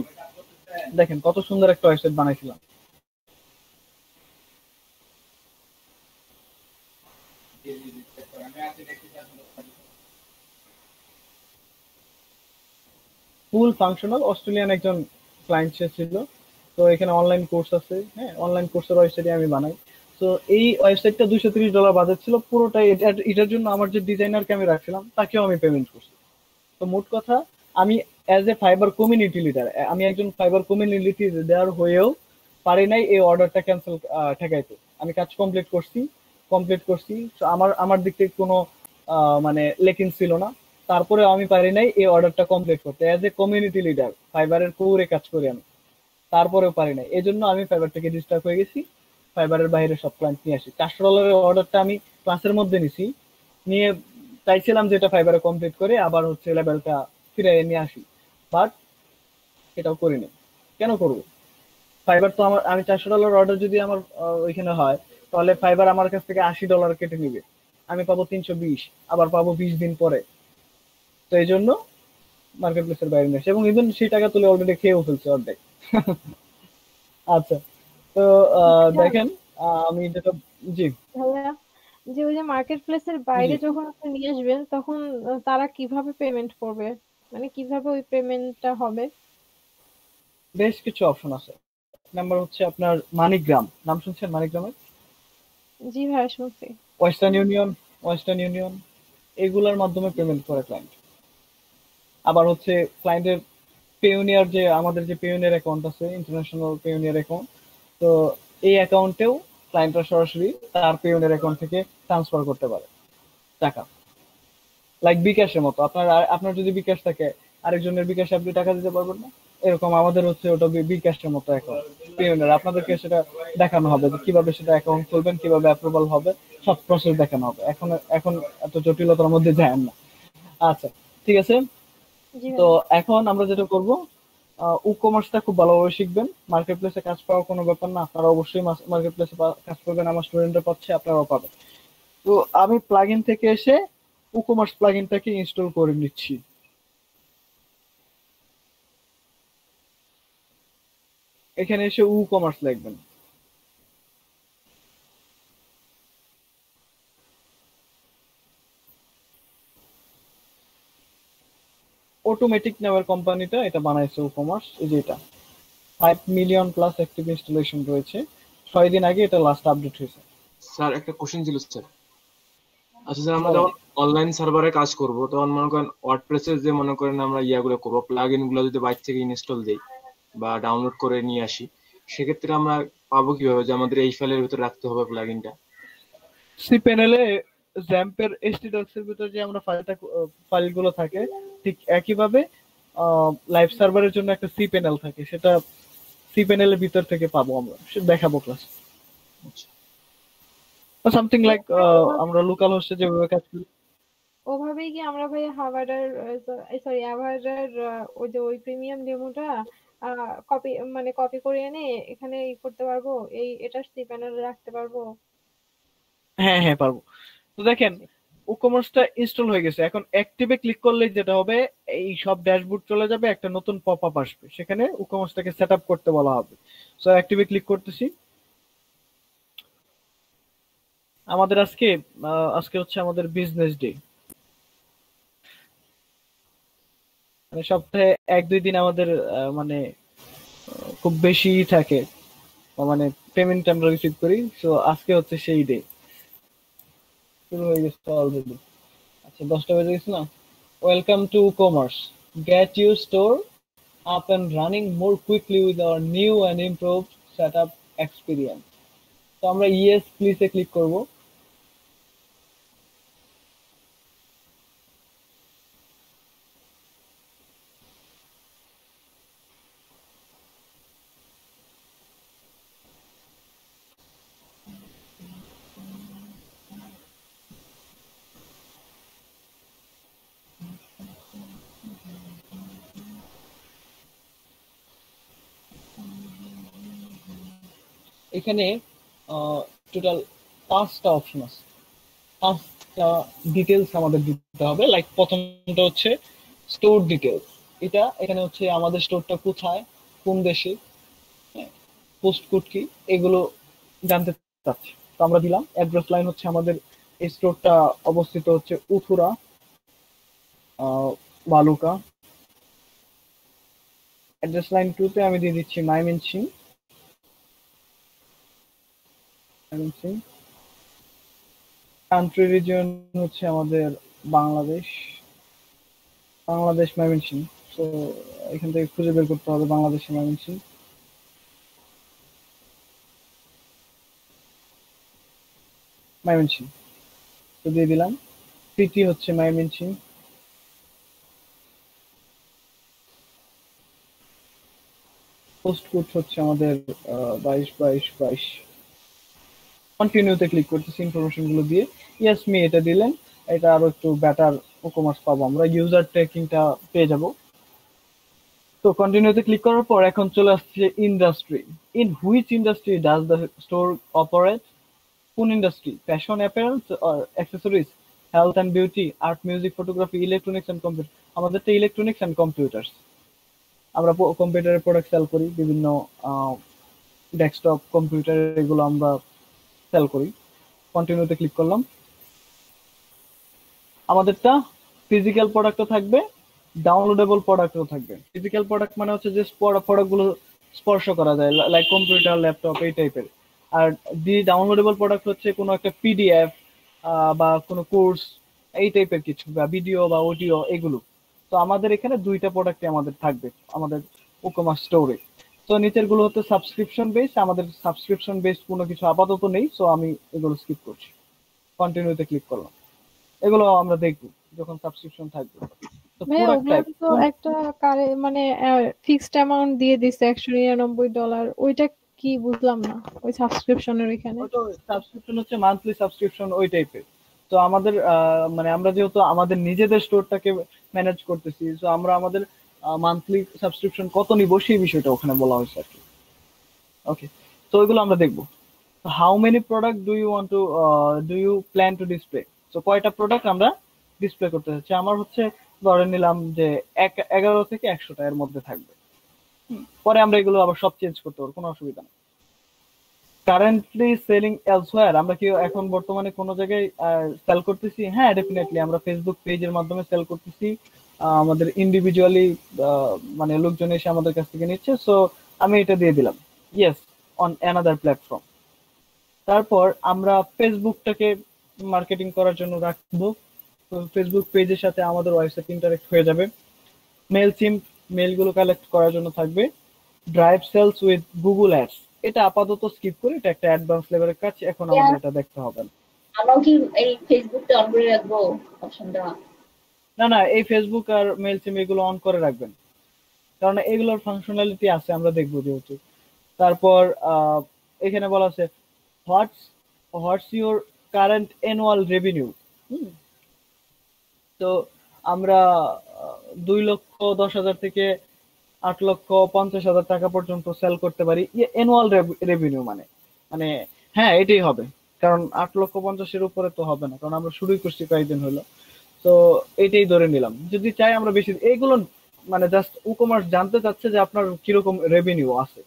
দেখেন কত সুন্দর একটা ওয়েবসাইট বানাইছিলাম। ফুল ফাংশনাল অস্ট্রেলিয়ান একজন ক্লায়েন্ট ছিল, তো এখানে অনলাইন কোর্স আছে, হ্যাঁ অনলাইন কোর্সের ওয়েবসাইটে আমি বানাই। তো এই ওয়েবসাইটটা দুইশো তিরিশ ডলার বাজেট ছিল পুরোটাই। এটা এটার জন্য আমার যে ডিজাইনারকে আমি রাখছিলাম তাকেও আমি পেমেন্ট করছি। তো মোট কথা আমি as a Fiverr community leader, আমি একজন ফাইবার কমিউনিটি লিডার হয়েও পারি নাই এই অর্ডারটা ক্যান্সেল ঠেকাইতে। আমি কাজ কমপ্লিট করছি কমপ্লিট করছি আমার আমার দিক থেকে কোনো মানে লেকিন ছিল না, তারপরে আমি পারি নাই এই অর্ডারটা কমপ্লিট করতে। অ্যাজ এ কমিউনিটি লিডার ফাইবারের কোরে কাজ করি আমি, তারপরেও পারি নাই। এই জন্য আমি ফাইবার থেকে ডিস্টার্ব হয়ে গেছি, ফাইবারের বাইরে সব ক্লায়েন্ট নিয়ে আসি। চারশো ডলারের অর্ডারটা আমি ক্লাসের মধ্যে নিছি, নিয়ে চাইছিলাম যে এটা ফাইবারে কমপ্লিট করে আবার হচ্ছে লেভেলটা ফিরে নিয়ে আসি, বাট এটাও করিনি। কেন করবো? ফাইবার তো আমার, আমি চারশো ডলার অর্ডার যদি আমার ওইখানে হয় তাহলে ফাইবার আমার কাছ থেকে আশি ডলার কেটে নিবে, আমি পাবো তিনশো বিশ, আবার পাবো বিশ দিন পরে। তো এই জন্য মার্কেট প্লেসের বাইরে নিয়ে আসি, এবং ইভেন সেই টাকা তুলে অলরেডি খেয়েও ফেলছে অর্ধেক। আচ্ছা তো দেখেন আমি যেটা জি যে ওই যে মার্কেট প্লেসের বাইরে যখন আপনি নিয়ে আসবেন তখন তারা কিভাবে পেমেন্ট করবে, মানে কিভাবে ওই পেমেন্টটা হবে? বেশ কিছু অপশন আছে। নাম্বার হচ্ছে আপনার মানিগ্রাম, নাম শুনছেন মানিগ্রামের? জি ভাই শুনছি। ওয়েস্টার্ন ইউনিয়ন ওয়েস্টার্ন ইউনিয়ন এগুলোর মাধ্যমে পেমেন্ট করে ক্লায়েন্ট। আবার হচ্ছে ক্লায়েন্টের পেওনিয়ার, যে আমাদের যে পেওনিয়ার অ্যাকাউন্ট আছে ইন্টারন্যাশনাল পেওনিয়ার অ্যাকাউন্ট, তো এই অ্যাকাউন্টেও ক্লায়েন্টরা সরাসরি তার পেওনিয়ার অ্যাকাউন্ট থেকে ট্রান্সফার করতে পারে টাকা, লাইক বিকাশের মতো। আপনার আপনার যদি বিকাশ থাকে আরেকজনের বিকাশে আপনি টাকা দিতে পারবেন না, এরকম আমাদের হচ্ছে ওটা বিকাশের মতো অ্যাকাউন্ট পেওনিয়ার। আপনাদেরকে সেটা দেখানো হবে যে কিভাবে সেটা অ্যাকাউন্ট খুলবেন, কিভাবে অ্যাপ্রুভাল হবে, সব প্রসেস দেখানো হবে। এখন এখন এত জটিলতার মধ্যে যায় না। আচ্ছা ঠিক আছে, তো এখন আমরা যেটা করবো উকমার্সটা খুব ভালোভাবে শিখবেন। মার্কেট প্লেসে কাজ পাওয়া কোনো ব্যাপার না, আপনারা অবশ্যই মার্কেট প্লেসে কাজ পাবেন, আমার স্টুডেন্টরা পাচ্ছে, আপনারাও পাবেন। তো আমি প্লাগইন থেকে এসে উকমার্স প্লাগইনটাকে ইনস্টল করে নিচ্ছি। এখানে এসে উকমার্স লিখবেন। অটোমেটিক নামের কোম্পানিটা এটা বানাইছে উকমার্স, এই যে এটা five million plus active installation রয়েছে, ছয় দিন আগে এটা লাস্ট আপডেট হয়েছে। স্যার একটা কোশ্চেন ছিল স্যার। আচ্ছা স্যার, আমরা যখন অনলাইন সার্ভারে কাজ করব তখন মনে করেন ওয়ার্ডপ্রেসের যে মনে করেন আমরা ইয়াগুলো করব, প্লাগইনগুলো যদি বাইরে থেকে ইনস্টল দেই বা ডাউনলোড করে নিয়ে আসি, সেক্ষেত্রে আমরা পাবো কিভাবে যে আমাদের এই ফাইলের ভিতর রাখতে হবে প্লাগইনটা? সি প্যানেলে জ্যাম্পের এসটিডক্সের ভিতর যে আমরা ফাইলটা ফাইলগুলো থাকে ঠিক একইভাবে লাইভ সার্ভারের জন্য একটা সি প্যানেল থাকে, সেটা সি প্যানেলের ভিতর থেকে পাবো আমরা, সেটা দেখাবো ক্লাস। আচ্ছা সামথিং লাইক আমরা লোকাল হোস্টে যেভাবে কাজ করি ওভাবেই কি আমরা ভাই হার্ভার্ডের সরি হার্ভার্ডের ওই যে ওই প্রিমিয়াম ডেমোটা কপি মানে কপি করে এনে এখানে ই করতে পারবো, এই এটা সি প্যানেলে রাখতে পারবো? হ্যাঁ হ্যাঁ পারবো। তো দেখেন উকমার্সটা ইনস্টল হয়ে গেছে, এখন অ্যাক্টিভে ক্লিক করলে যেটা হবে এই সব ড্যাশবোর্ড চলে যাবে, একটা নতুন পপআপ আসবে, সেখানে উকমার্সটাকে সেটআপ করতে বলা হবে। সো অ্যাক্টিভে ক্লিক করতেছি। আমাদের আজকে আজকে হচ্ছে আমাদের বিজনেস ডে, মানে সপ্তাহে এক দুই দিন আমাদের মানে খুব বেশি থাকে, মানে পেমেন্ট আমরা রিসিভ করি। সো আজকে হচ্ছে সেই ডে শুরু হয়ে গেছে অলরেডি। আচ্ছা দশটা বেজে গেছে না। Welcome to WooCommerce, get your store up and running more quickly with our new and improved setup experience. তো আমরা ইয়েস প্লিজে ক্লিক করব। এখানে টোটাল পাঁচটা অপশন আছে, পাঁচটা ডিটেলস আমাদের দিতে হবে। লাইক প্রথমটা হচ্ছে স্টোর ডিটেলস, এটা এখানে হচ্ছে আমাদের স্টোরটা কোথায়, কোন দেশে, পোস্ট কোড কি, এগুলো জানতে চাচ্ছি। তো আমরা দিলাম অ্যাড্রেস লাইন হচ্ছে আমাদের এই স্টোরটা অবস্থিত হচ্ছে Uthura Baluka. Address line two তে আমি দিয়ে দিচ্ছি ময়মনসিংহ। ময়মনসিংহ কান্ট্রি রিজিয়ন হচ্ছে আমাদের বাংলাদেশ, বাংলাদেশ ময়মনসিংহ। তো এখান থেকে খুঁজে বের করতে হবে বাংলাদেশের ময়মনসিংহ। ময়মনসিংহ তো দিয়ে দিলাম, সিটি হচ্ছে ময়মনসিংহ। পোস্ট কোড হচ্ছে আমাদের বাইশ বাইশ বাইশ। কন্টিনিউতে ক্লিক করতেছি ইনফরমেশনগুলো দিয়ে। ইয়েস মি এটা দিলেন, এটা আরো একটু বেটার WooCommerce পাবো, আমরা ইউজার ট্র্যাকিংটা পেয়ে যাব। তো কন্টিনিউতে ক্লিক করার পর এখন চলে আসছে industry. In which industry does the store operate? কোন industry? Fashion, apparels or accessories, health and beauty, art, music, photography, electronics and computer. আমাদের তো ইলেকট্রনিক্স অ্যান্ড কম্পিউটার্স, আমরা কম্পিউটারের প্রোডাক্ট সেল করি, বিভিন্ন ডেস্কটপ কম্পিউটার এগুলো আমরা সেল করি। কন্টিনিউতে ক্লিক করলাম। আমাদেরটা ফিজিক্যাল প্রোডাক্টও থাকবে, ডাউনলোডেবল প্রোডাক্টও থাকবে। ফিজিক্যাল প্রোডাক্ট মানে হচ্ছে যে প্রোডাক্টগুলো স্পর্শ করা যায়, লাইক কম্পিউটার, ল্যাপটপ এই টাইপের। আর ডি ডাউনলোডেবল প্রোডাক্ট হচ্ছে কোনো একটা পিডিএফ বা কোনো কোর্স এই টাইপের কিছু, বা ভিডিও বা অডিও এগুলো। তো আমাদের এখানে দুইটা প্রোডাক্টই আমাদের থাকবে আমাদের WooCommerce স্টোরে। তো নিচের গুলো হচ্ছে সাবস্ক্রিপশন বেস, আমাদের সাবস্ক্রিপশন বেস কোনো কিছু আপাতত নেই, সো আমি এগুলো স্কিপ করছি। কন্টিনিউতে ক্লিক করলাম, এগুলো আমরা দেখব যখন সাবস্ক্রিপশন থাকবে। তো প্রোডাক্ট তো একটা মানে ফিক্সড অ্যামাউন্ট দিয়ে দিছে একশো নিরানব্বই ডলার, ওইটা কি বুঝলাম না। ওই সাবস্ক্রিপশনের এখানে তো সাবস্ক্রিপশন হচ্ছে মান্থলি সাবস্ক্রিপশন ওই টাইপের। তো আমাদের মানে আমরা যেহেতু আমাদের নিজেদের স্টোরটাকে ম্যানেজ করতেছি, সো আমরা আমাদের মান্থলি সাবস্ক্রিপশন কত নিব সেই বিষয়টা ওখানে বলা হয়েছে আর কি। ওকে, তো ওইগুলো আমরা দেখব। How many product do you want to do you plan to display? So কয়টা প্রোডাক্ট আমরা ডিসপ্লে করতে চাচ্ছি? আমার হচ্ছে ধরে নিলাম যে এগারো থেকে একশোটা এর মধ্যে থাকবে, পরে আমরা এগুলো আবার সব চেঞ্জ করতে পারবো, কোনো অসুবিধা নেই। কারেন্টলি সেলিং এলসওয়্যার, আমরা কি এখন বর্তমানে কোনো জায়গায় সেল করতেছি? হ্যাঁ ডেফিনেটলি, আমরা ফেসবুক পেজের মাধ্যমে সেল করতেছি, আমাদের ইন্ডিভিজুয়ালি মানে লোকজন এসে আমাদের কাছ থেকে নিচ্ছে। সো আমি এটা দিয়ে দিলাম ইয়েস অন অ্যানাদার প্ল্যাটফর্ম। তারপর আমরা ফেসবুকটাকে মার্কেটিং করার জন্য রাখবো, তো ফেসবুক পেজের সাথে আমাদের ওয়েবসাইট ইন্টারেক্ট হয়ে যাবে। মেইলচিম্প, মেইলগুলো কালেক্ট করার জন্য থাকবে। Drive sales with Google ads, এটা আপাতত স্কিপ করি, এটা একটা অ্যাডভান্স লেভেলের কাজ, এখন আমাদের এটা দেখতে হবে না। আমরা কি এই ফেসবুকটা অন করে রাখবো অপশনটা? না না, এই ফেসবুক আর মেইলচিম্প এগুলো অন করে রাখবেন, কারণ এগুলোর ফাংশনালিটি আছে, আমরা দেখবো যেহেতু। তারপর এখানে বলা আছে what's what's your current annual revenue. তো আমরা দুই লক্ষ দশ হাজার থেকে আট লক্ষ পঞ্চাশ হাজার টাকা পর্যন্ত সেল করতে পারি অ্যানুয়াল রেভিনিউ, মানে মানে হ্যাঁ এটাই হবে, কারণ আট লক্ষ পঞ্চাশের উপরে তো হবে না, কারণ আমরা শুরুই করছি কয়েকদিন হলো। তো এটাই ধরে নিলাম, যদি চাই আমরা বেশি। এইগুলো মানে জাস্ট WooCommerce জানতে চাচ্ছে যে আপনার কিরকম রেভিনিউ আছে,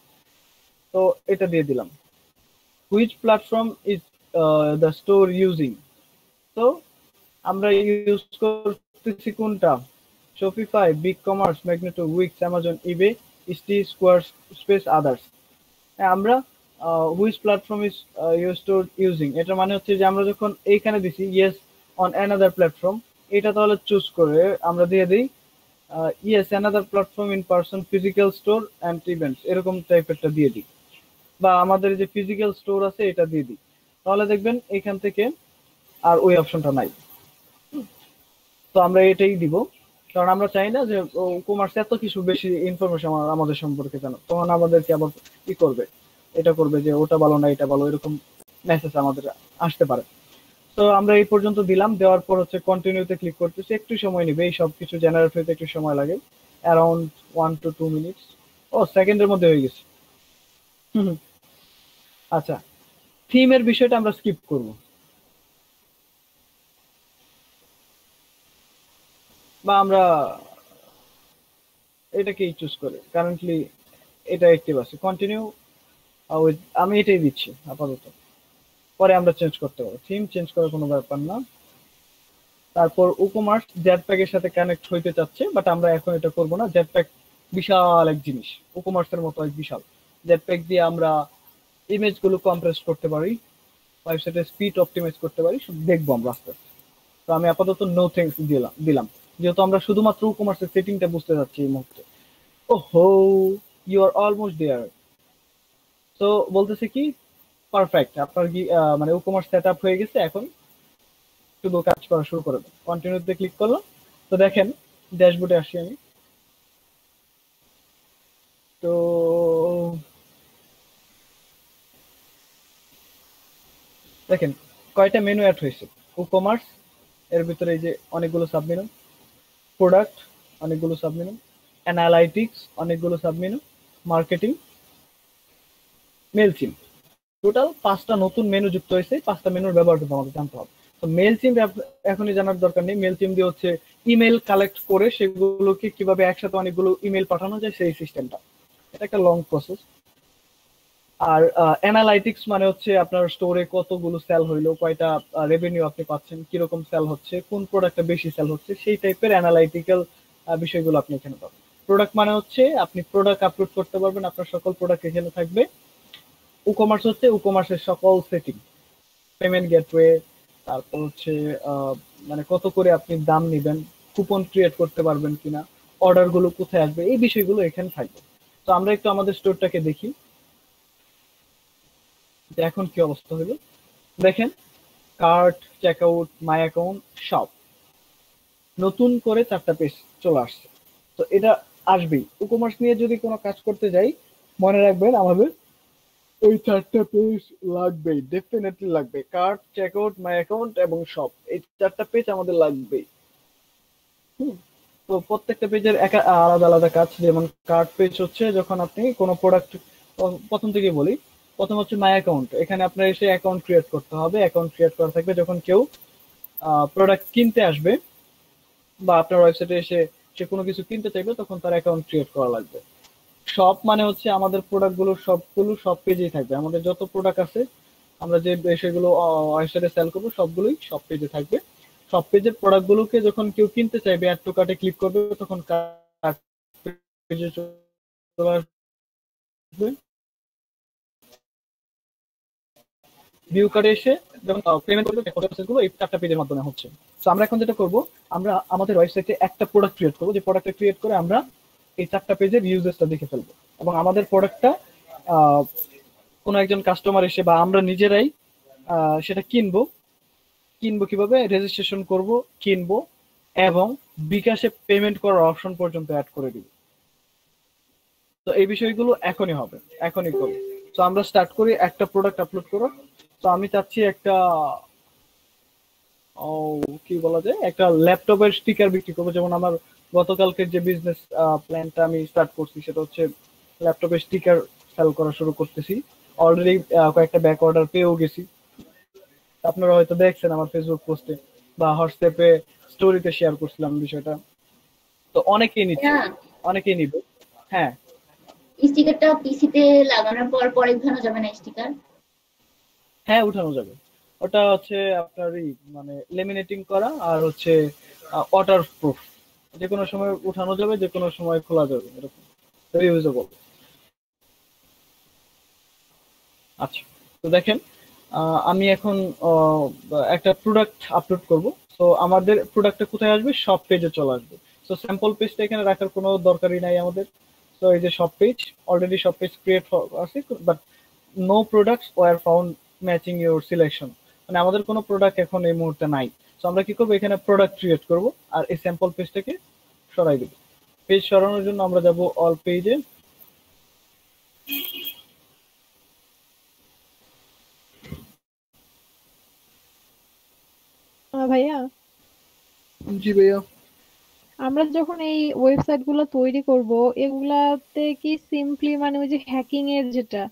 তো এটা দিয়ে দিলাম। Which platform is the store using? তো আমরা ইউজ করতেছি কোনটা? Shopify, BigCommerce, Magento, Wix, Amazon, eBay, Etsy, Squarespace, others. আমরা which platform is your store using, এটা মানে হচ্ছে যে আমরা যখন এইখানে দিছি ইয়েস অন অ্যানাদার প্ল্যাটফর্ম, এটা তাহলে চুজ করে আমরা দিয়ে দিই yes another platform in person, physical store and events, এরকম টাইপেরটা দিয়ে দিই, বা আমাদের যে ফিজিক্যাল স্টোর আছে এটা দিয়ে দিই। তাহলে দেখবেন এখান থেকে আর ওই অপশনটা নাই, তো আমরা এটাই দিব, কারণ আমরা চাই না যে WooCommerce এত কিছু বেশি ইনফরমেশন আমাদের সম্পর্কে জানো, তখন আমাদেরকে আবার ই করবে, এটা করবে যে ওটা ভালো না এটা ভালো, এরকম মেসেজ আমাদের আসতে পারে। তো আমরা এই পর্যন্ত দিলাম, দেওয়ার পর হচ্ছে কন্টিনিউতে ক্লিক করতেছি, একটু সময় নেবে, এই সব কিছু জেনারেট হতে একটু সময় লাগে, around one two two minutes ও সেকেন্ডের মধ্যে হয়ে গেছে। হুম আচ্ছা, থিমের বিষয়টা আমরা স্কিপ করব, বা আমরা এটাকেই চুজ করে কারেন্টলি এটা অ্যাক্টিভ আছে কন্টিনিউ উইথ আমি এটাই দিচ্ছি আপাতত পরে আমরা চেঞ্জ করতে পারব থিম চেঞ্জ করার কোনো ব্যাপার না তারপর WooCommerce Jetpack এর সাথে কানেক্ট হইতে চাচ্ছে বাট আমরা এখন এটা করব না Jetpack বিশাল এক জিনিস WooCommerce এর মতো এক বিশাল Jetpack দিয়ে আমরা ইমেজ গুলো কম্প্রেস করতে পারি ওয়েবসাইটের স্পিড অপটিমাইজ করতে পারি সব দেখব আমরা আস্তে আস্তে তো আমি আপাতত নো থিংস দিলাম দিলাম যেহেতু আমরা শুধুমাত্র WooCommerce এর সেটিংটা বুঝতে যাচ্ছি এই মুহূর্তে ওহো you are almost there so বলতেছে কি পারফেক্ট আপনার কি মানে WooCommerce সেটআপ হয়ে গেছে এখন শুধু কাজ করা শুরু করে দাও কন্টিনিউ তে ক্লিক করলাম তো দেখেন ড্যাশবোর্ডে আসি আমি তো দেখেন কয়টা মেনু অ্যাড হইছে WooCommerce এর ভিতরে এই যে অনেকগুলো সাবমেনু প্রোডাক্ট অনেকগুলো সাবমেনু অ্যানালাইটিক্স অনেকগুলো সাবমেনু মার্কেটিং Mailchimp টোটাল পাঁচটা নতুন মেনু যুক্ত হইছে পাঁচটা মেনুর ব্যবহার করতে আমাদের জানতে হবে তো Mailchimp এখনই জানার দরকার নেই Mailchimp দিয়ে হচ্ছে ইমেল কালেক্ট করে সেগুলোকে কিভাবে একসাথে অনেকগুলো ইমেল পাঠানো যায় সেই সিস্টেমটা এটা একটা লং প্রসেস আর অ্যানালাইটিক্স মানে হচ্ছে আপনার স্টোরে কতগুলো সেল হইলো কয়টা রেভিনিউ আপনি পাচ্ছেন কি রকম সেল হচ্ছে কোন প্রোডাক্টটা বেশি সেল হচ্ছে সেই টাইপের অ্যানালাইটিক্যাল বিষয়গুলো আপনি এখানে পাবেন প্রোডাক্ট মানে হচ্ছে আপনি প্রোডাক্ট আপলোড করতে পারবেন আপনার সকল প্রোডাক্ট এখানে থাকবে WooCommerce হচ্ছে WooCommerce এর সকল সেটিং পেমেন্ট গেটওয়ে তারপর হচ্ছে মানে কত করে আপনি দাম নেবেন কুপন ক্রিয়েট করতে পারবেন কিনা অর্ডার গুলো কোথায় আসবে এই বিষয়গুলো এখানে থাকবে তো আমরা একটু আমাদের স্টোরটাকে দেখি এখন কি অবস্থা হলো দেখেন cart checkout my account shop নতুন করে চারটা পেজ চলে আসছে তো এটা আসবেই WooCommerce নিয়ে যদি কোনো কাজ করতে যাই মনে রাখবেন আমাদের এই চারটা পেজ লাগবে ডেফিনেটলি লাগবে কার্ট চেকআউট মাই অ্যাকাউন্ট এবং শপ এই চারটা পেজ আমাদের লাগবে তো প্রত্যেকটা পেজের আলাদা আলাদা কাজ যেমন কার্ট পেজ হচ্ছে যখন আপনি কোনো প্রোডাক্ট প্রথম থেকে বলি প্রথম হচ্ছে মাই অ্যাকাউন্ট এখানে আপনার এসে অ্যাকাউন্ট ক্রিয়েট করতে হবে অ্যাকাউন্ট ক্রিয়েট করা থাকবে যখন কেউ প্রোডাক্ট কিনতে আসবে বা আপনার ওয়েবসাইটে এসে সে কোনো কিছু কিনতে চাইবে তখন তার অ্যাকাউন্ট ক্রিয়েট করা লাগবে শপ মানে হচ্ছে আমাদের প্রোডাক্টগুলো সবগুলো সব পেজেই থাকবে আমাদের যত প্রোডাক্ট আছে আমরা যে সেগুলো ওয়েবসাইটে সেল করব সবগুলোই সব পেজে থাকবে সব পেজের প্রোডাক্টগুলোকে যখন কেউ কিনতে চাইবে অ্যাড টু কার্টে ক্লিক করবে তখন কার্ট পেজে চলে আসবে ভিউ কার্ডে এসে যখন পেমেন্ট করবে তখন প্রসেসগুলো এই চারটা পেজের মাধ্যমে হচ্ছে সো আমরা এখন যেটা করব আমরা আমাদের ওয়েবসাইটে একটা প্রোডাক্ট ক্রিয়েট করব যে প্রোডাক্টটা ক্রিয়েট করে আমরা এই চারটা পেজের ইউজারসটা দেখে ফেলব এবং আমাদের প্রোডাক্টটা কোন একজন কাস্টমার এসে বা আমরা নিজেরাই সেটা কিনবো কিনবো কিভাবে রেজিস্ট্রেশন করব কিনবো এবং বিকাশে পেমেন্ট করার অপশন পর্যন্ত অ্যাড করে দিব তো এই বিষয়গুলো এখনই হবে এখনই করব তো আমরা স্টার্ট করি একটা প্রোডাক্ট আপলোড করো তো আমি চাচ্ছি একটা ও কি বলা যায় একটা ল্যাপটপের স্টিকার বিক্রি করব যেমন আমার গতকালকে যে বিজনেস প্ল্যানটা আমি স্টার্ট করছি সেটা হচ্ছে ল্যাপটপের স্টিকার সেল করা শুরু করতেছি অলরেডি কয়েকটা ব্যাক অর্ডার পেয়েও গেছি আপনারা হয়তো দেখছেন আমার ফেসবুক পোস্টে বা হোয়াটসঅ্যাপে স্টোরিতে শেয়ার করছিলাম বিষয়টা তো অনেকেই নিচ্ছে অনেকেই নিবে হ্যাঁ স্টিকারটা পিসিতে লাগানোর পর পরে উঠানো যাবে না স্টিকার হ্যাঁ উঠানো যাবে ওটা হচ্ছে আপনার মানে লেমিনেটিং করা আর হচ্ছে ওয়াটার প্রুফ যে কোনো সময় উঠানো যাবে যে কোনো সময় খোলা যাবে এরকম রিউজেবল আচ্ছা তো দেখেন আমি এখন একটা প্রোডাক্ট আপলোড করব সো আমাদের প্রোডাক্টটা কোথায় আসবে শপ পেজে চলে আসবে সো স্যাম্পল পেজটা এখানে রাখার কোনো দরকারই নাই আমাদের সো এই যে shop page already shop page create আছে but no products were found matching your selection মানে আমাদের কোনো প্রোডাক্ট এখন এই মুহূর্তে নাই সো আমরা কি করব এখানে প্রোডাক্ট ক্রিয়েট করব আর এই স্যাম্পল পেজটাকে সরাই দেব পেজ সরানোর জন্য আমরা যাব অল পেজে ভাইয়া জি ভাইয়া আমরা যখন এই ওয়েবসাইটগুলো তৈরি করব এগুলাতে কি সিম্পলি মানে ওই যে হ্যাকিং এর যেটা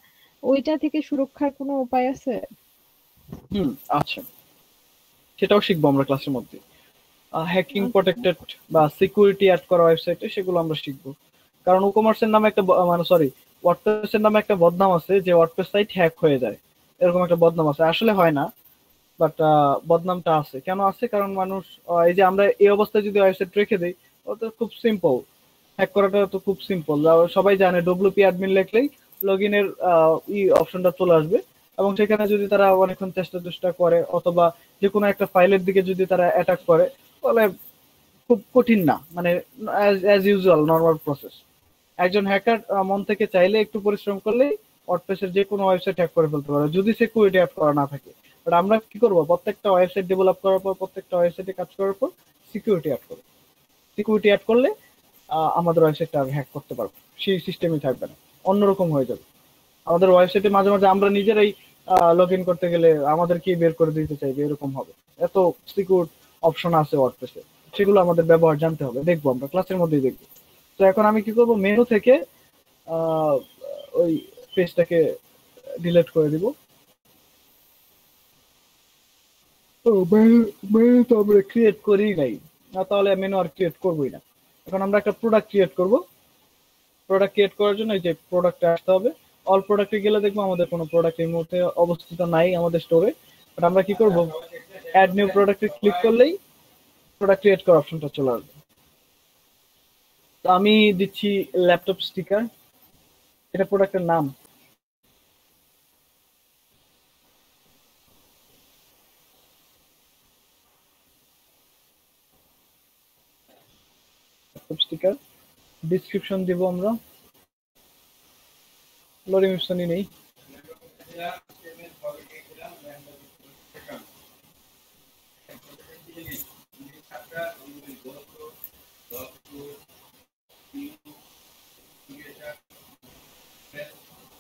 ওইটা থেকে সুরক্ষার কোনো উপায় আছে হুম আচ্ছা সেটাও শিখবো আমরা ক্লাসের মধ্যে হ্যাকিং প্রটেক্টেড বা সিকিউরিটি অ্যাড করা ওয়েবসাইটে সেগুলো আমরা শিখবো কারণ WooCommerce-এর নামে একটা মানে সরি WordPress-এর নামে একটা বদনাম আছে যে WordPress সাইট হ্যাক হয়ে যায়, এরকম একটা বদনাম আছে। আসলে হয় না, বাট বদনামটা আছে। কেন আছে? কারণ মানুষ এই যে আমরা এই অবস্থায় যদি ওয়েবসাইট রেখে দেই, ওটা খুব সিম্পল, হ্যাক করাটা তো খুব সিম্পল, সবাই জানে। ডব্লিউপি অ্যাডমিন লিখলেই লগইনের ই অপশনটা চলে আসবে, এবং সেখানে যদি তারা অনেকক্ষণ চেষ্টা চেষ্টা করে অথবা যে কোনো একটা ফাইলের দিকে যদি তারা অ্যাটাক করে, তাহলে খুব কঠিন না, মানে অ্যাজ ইউজুয়াল নর্মাল প্রসেস। একজন হ্যাকার মন থেকে চাইলে একটু পরিশ্রম করলেই ওয়ার্ডপ্রেসের যে কোনো ওয়েবসাইট হ্যাক করে ফেলতে পারে, যদি সিকিউরিটি অ্যাড করা না থাকে। বাট আমরা কি করবো, প্রত্যেকটা ওয়েবসাইট ডেভেলপ করার পর, প্রত্যেকটা ওয়েবসাইটে কাজ করার পর সিকিউরিটি অ্যাড করবো। সিকিউরিটি অ্যাড করলে আমাদের ওয়েবসাইটটা হ্যাক করতে পারবো, সেই সিস্টেমই থাকবে না, অন্যরকম হয়ে যাবে। আমাদের ওয়েবসাইটে মাঝে মাঝে আমরা নিজেরাই লগ ইন করতে গেলে আমাদেরকেই বের করে দিতে চাইবে, এরকম হবে। এত সিকিউর অপশন আছে ওয়ার্ডপ্রেসে, সেগুলো আমাদের ব্যবহার জানতে হবে, দেখবো আমরা ক্লাসের মধ্যেই দেখবো। তো এখন আমি কি করবো, মেনু থেকে ওই পেজটাকে ডিলিট করে দিব। তো মেনু তো আমরা ক্রিয়েট করি নাই, তাহলে মেনু আর ক্রিয়েট করবোই না। এখন আমরা একটা প্রোডাক্ট ক্রিয়েট করবো। প্রোডাক্ট ক্রিয়েট করার জন্য এই যে প্রোডাক্টে আসতে হবে, অল প্রোডাক্টে গেলে দেখবো আমাদের কোনো প্রোডাক্ট এই মুহূর্তে অবস্থিত নাই আমাদের স্টোরে। বাট আমরা কি করবো, অ্যাড নিউ প্রোডাক্টে ক্লিক করলেই প্রোডাক্ট ক্রিয়েট করার অপশনটা চলে আসবে। তো আমি দিচ্ছি ল্যাপটপ স্টিকার, এটা প্রোডাক্টের নাম। ল্যাপটপ স্টিকার ডিসক্রিপশন দিব আমরা, লোডিং অপশনই নেই।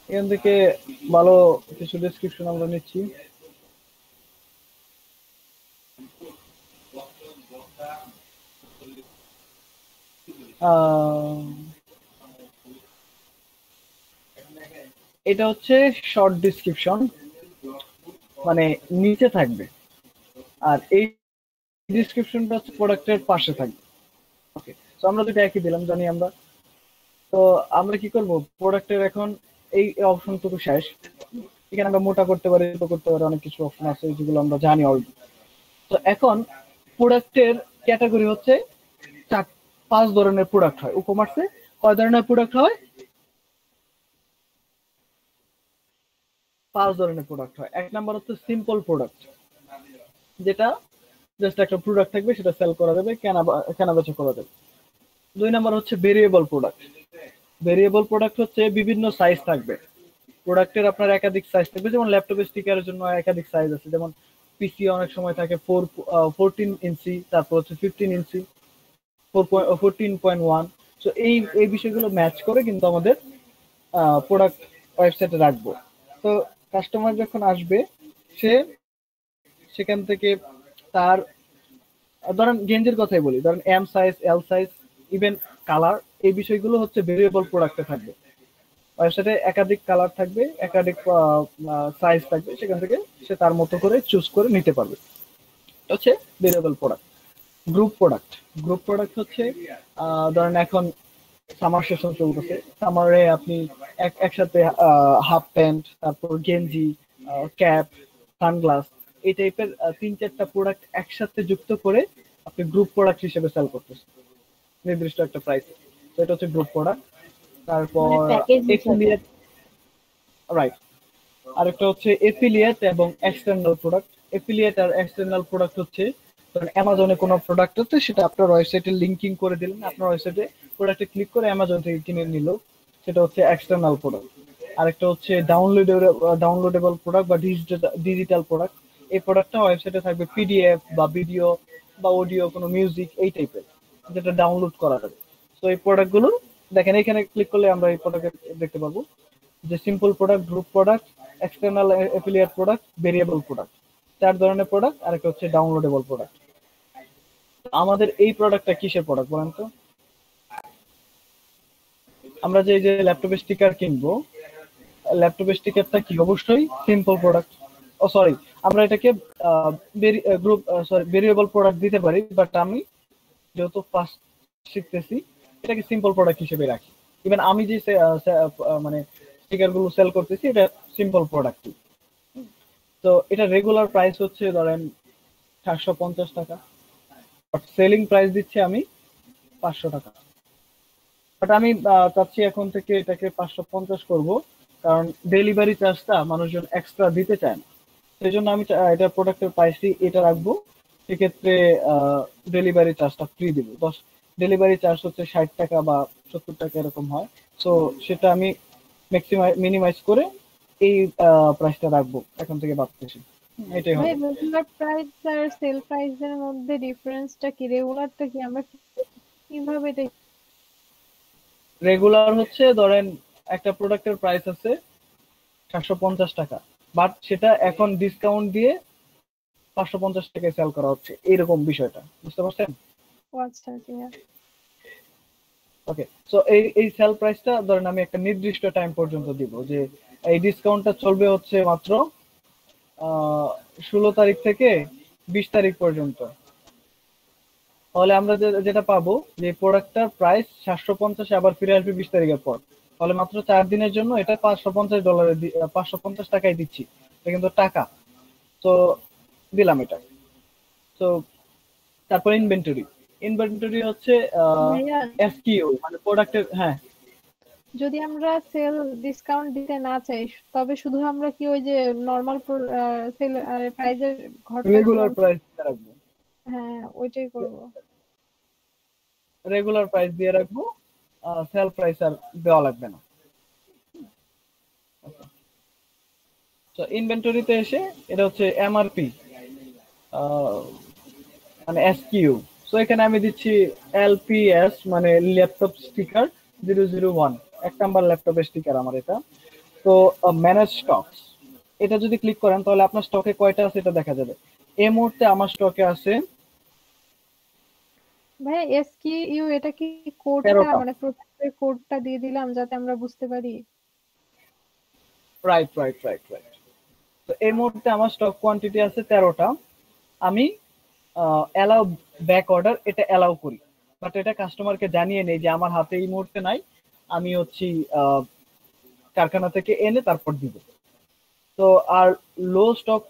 এখান থেকে ভালো কিছু ডেসক্রিপশন আমরা নিচ্ছি। এটা হচ্ছে শর্ট ডেসক্রিপশন, মানে নিচে থাকবে, আর এই ডেসক্রিপশনটা হচ্ছে প্রোডাক্টের পাশে থাকবে। ওকে, তো আমরা দুটো একই দিলাম, জানি আমরা। তো আমরা কি করব, প্রোডাক্টের এখন এই অপশনটুকু শেষ। এখানে আমরা মোটা করতে পারি, ছোট করতে পারি, অনেক কিছু অপশন আছে যেগুলো আমরা জানি অলরেডি। তো এখন প্রোডাক্টের ক্যাটাগরি হচ্ছে চার পাঁচ ধরনের প্রোডাক্ট হয় WooCommerce-এ। কয় ধরনের প্রোডাক্ট হয়? পাঁচ ধরনের প্রোডাক্ট হয়। এক নাম্বার হচ্ছে সিম্পল প্রোডাক্ট, যেটা জাস্ট একটা প্রোডাক্ট থাকবে, সেটা সেল করা যাবে, কেনা কেনা বেচা করা যাবে। দুই নাম্বার হচ্ছে ভেরিয়েবল প্রোডাক্ট। ভেরিয়েবল প্রোডাক্ট হচ্ছে বিভিন্ন সাইজ থাকবে প্রোডাক্টের, আপনার একাধিক সাইজ থাকবে। যেমন ল্যাপটপের স্টিকারের জন্য একাধিক সাইজ আছে, যেমন পিসি অনেক সময় থাকে ফোর ফোরটিন ইঞ্চি, তারপর হচ্ছে fifteen inch, four point fourteen point one. তো এই এই বিষয়গুলো ম্যাচ করে কিন্তু আমাদের প্রোডাক্ট ওয়েবসাইটে রাখবো। তো কাস্টমার যখন আসবে, সে সেখান থেকে তার ধরেন গেঞ্জির কথাই বলি, ধরেন M size, L size, even colour, এই বিষয়গুলো হচ্ছে ভেরিয়েবল প্রোডাক্টে থাকবে। ওয়েবসাইটে একাধিক কালার থাকবে, একাধিক সাইজ থাকবে, সেখান থেকে সে তার মতো করে চুজ করে নিতে পারবে। এটা হচ্ছে variable product. Group product, group product হচ্ছে ধরেন এখন সামার সেশন চলতেছে, সামারে আপনি একসাথে হাফ প্যান্ট, তারপর গেঞ্জি, ক্যাপ, সানগ্লাস, এই টাইপের তিন চারটা প্রোডাক্ট একসাথে যুক্ত করে আপনি গ্রুপ প্রোডাক্ট হিসেবে সেল করতেছেন নির্দিষ্ট একটা প্রাইসে। তো এটা হচ্ছে গ্রুপ প্রোডাক্ট। তারপর এফিলিয়েট, রাইট, আরেকটা হচ্ছে এফিলিয়েট এবং এক্সটার্নাল প্রোডাক্ট। এফিলিয়েট আর এক্সটার্নাল প্রোডাক্ট হচ্ছে ধরেন অ্যামাজনে কোনো প্রোডাক্ট আছে, সেটা আপনার ওয়েবসাইটে লিঙ্কিং করে দিলেন, আপনার ওয়েবসাইটে প্রোডাক্টে ক্লিক করে অ্যামাজন থেকে কিনে নিল, সেটা হচ্ছে এক্সটার্নাল প্রোডাক্ট। আরেকটা হচ্ছে ডাউনলোডেবল ডাউনলোডেবল প্রোডাক্ট বা ডিজিটাল প্রোডাক্ট। এই প্রোডাক্টটা ওয়েবসাইটে থাকবে পিডিএফ বা ভিডিও বা অডিও, কোনো মিউজিক, এই টাইপের, যেটা ডাউনলোড করা যাবে। তো এই প্রোডাক্টগুলো দেখেন, এখানে ক্লিক করলে আমরা এই প্রোডাক্ট দেখতে পাবো যে simple product, group product, external affiliate product, variable product, চার ধরনের প্রোডাক্ট। আরেকটা হচ্ছে ডাউনলোডেবল প্রোডাক্ট। আমাদের এই প্রোডাক্টটা কিসের প্রোডাক্ট বলেন তো? আমরা যে যে ল্যাপটপের স্টিকার কিনবো, ল্যাপটপের স্টিকারটা কি অবশ্যই সিম্পল প্রোডাক্ট, ও সরি আমরা এটাকে গ্রুপ সরি ভেরিয়েবল প্রোডাক্ট দিতে পারি, বাট আমি যেহেতু ফার্স্ট শিখতেছি, এটাকে সিম্পল প্রোডাক্ট হিসেবে রাখি। even আমি যে মানে স্টিকারগুলো সেল করতেছি এটা সিম্পল প্রোডাক্টই তো এটা রেগুলার প্রাইস হচ্ছে ধরেন সাতশো পঞ্চাশ টাকা বাট সেলিং প্রাইস দিচ্ছি আমি পাঁচশো টাকা বাট আমি চাচ্ছি এখন থেকে এটাকে পাঁচশো পঞ্চাশ করব কারণ ডেলিভারি চার্জটা মানুষজন এক্সট্রা দিতে চায় না সেজন্য আমি এটা প্রোডাক্টের প্রাইসই এটা রাখবো সেক্ষেত্রে ডেলিভারি চার্জটা ফ্রি দেব ডেলিভারি চার্জ হচ্ছে ষাট টাকা বা সত্তর টাকা এরকম হয় সো সেটা আমি ম্যাক্সিমাম মিনিমাইজ করে এই প্রাইসটা রাখবো এখন থেকে ভাবতেছি এটাই হবে রেগুলার প্রাইস আর সেল প্রাইসের মধ্যে ডিফারেন্সটা কি রেগুলারটা কি আমরা কিভাবে এটা রেগুলার হচ্ছে ধরেন একটা প্রোডাক্টের প্রাইস আছে সাতশো পঞ্চাশ টাকা বাট সেটা এখন ডিসকাউন্ট দিয়ে পাঁচশো পঞ্চাশ টাকায় সেল করা হচ্ছে এরকম বিষয়টা বুঝতে পারছেন আচ্ছা ঠিক ওকে সো এই এই সেল প্রাইসটা ধরেন আমি একটা নির্দিষ্ট টাইম পর্যন্ত দিব যে এই ডিসকাউন্টটা চলবে হচ্ছে মাত্র ষোলো তারিখ থেকে বিশ তারিখ পর্যন্ত তাহলে আমরা যেটা পাবো যে প্রোডাক্টটার প্রাইস সাতশো পঞ্চাশ আবার ফিরে আসবে বিশ তারিখের পর তাহলে মাত্র চার দিনের জন্য এটা পাঁচশো পঞ্চাশ ডলারে পাঁচশো পঞ্চাশ টাকায় দিচ্ছি এটা কিন্তু টাকা তো দিলাম এটা তো তারপর ইনভেন্টরি ইনভেন্টরি হচ্ছে এসকিউ মানে প্রোডাক্টের হ্যাঁ যদি আমরা সেল ডিসকাউন্ট দিতে না চাই তবে শুধু আমরা কি ওই যে নরমাল সেল প্রাইসের ঘটনা রেগুলার প্রাইস রাখবো হ্যাঁ ওইটাই করব রেগুলার প্রাইস দিয়ে রাখবো সেল প্রাইস আর দেওয়া লাগবে না তো ইনভেন্টরিতে এসে এটা হচ্ছে এমআরপি মানে এসকিউ সো এখানে আমি দিচ্ছি এলপিএস মানে laptop sticker zero zero one এক নাম্বার ল্যাপটপের স্টিকার আমার এটা তো ম্যানেজ স্টকস এটা যদি ক্লিক করেন তাহলে আপনার স্টকে কয়টা আছে এটা দেখা যাবে এই মুহূর্তে আমার স্টকে আছে ভাই এসকিউ এটা কি কোডটা মানে প্রোডাক্টের কোডটা দিয়ে দিলাম যাতে আমরা বুঝতে পারি রাইট রাইট রাইট রাইট তো এই মুহূর্তে আমার স্টক কোয়ান্টিটি আছে তেরোটা আমি অ্যালাউ ব্যাক অর্ডার এটা অ্যালাউ করি বাট এটা কাস্টমারকে জানিয়ে নেই যে আমার হাতে এই মুহূর্তে নাই আমি হচ্ছে কারখানা থেকে এনে তারপর দিব তো আর লো স্টক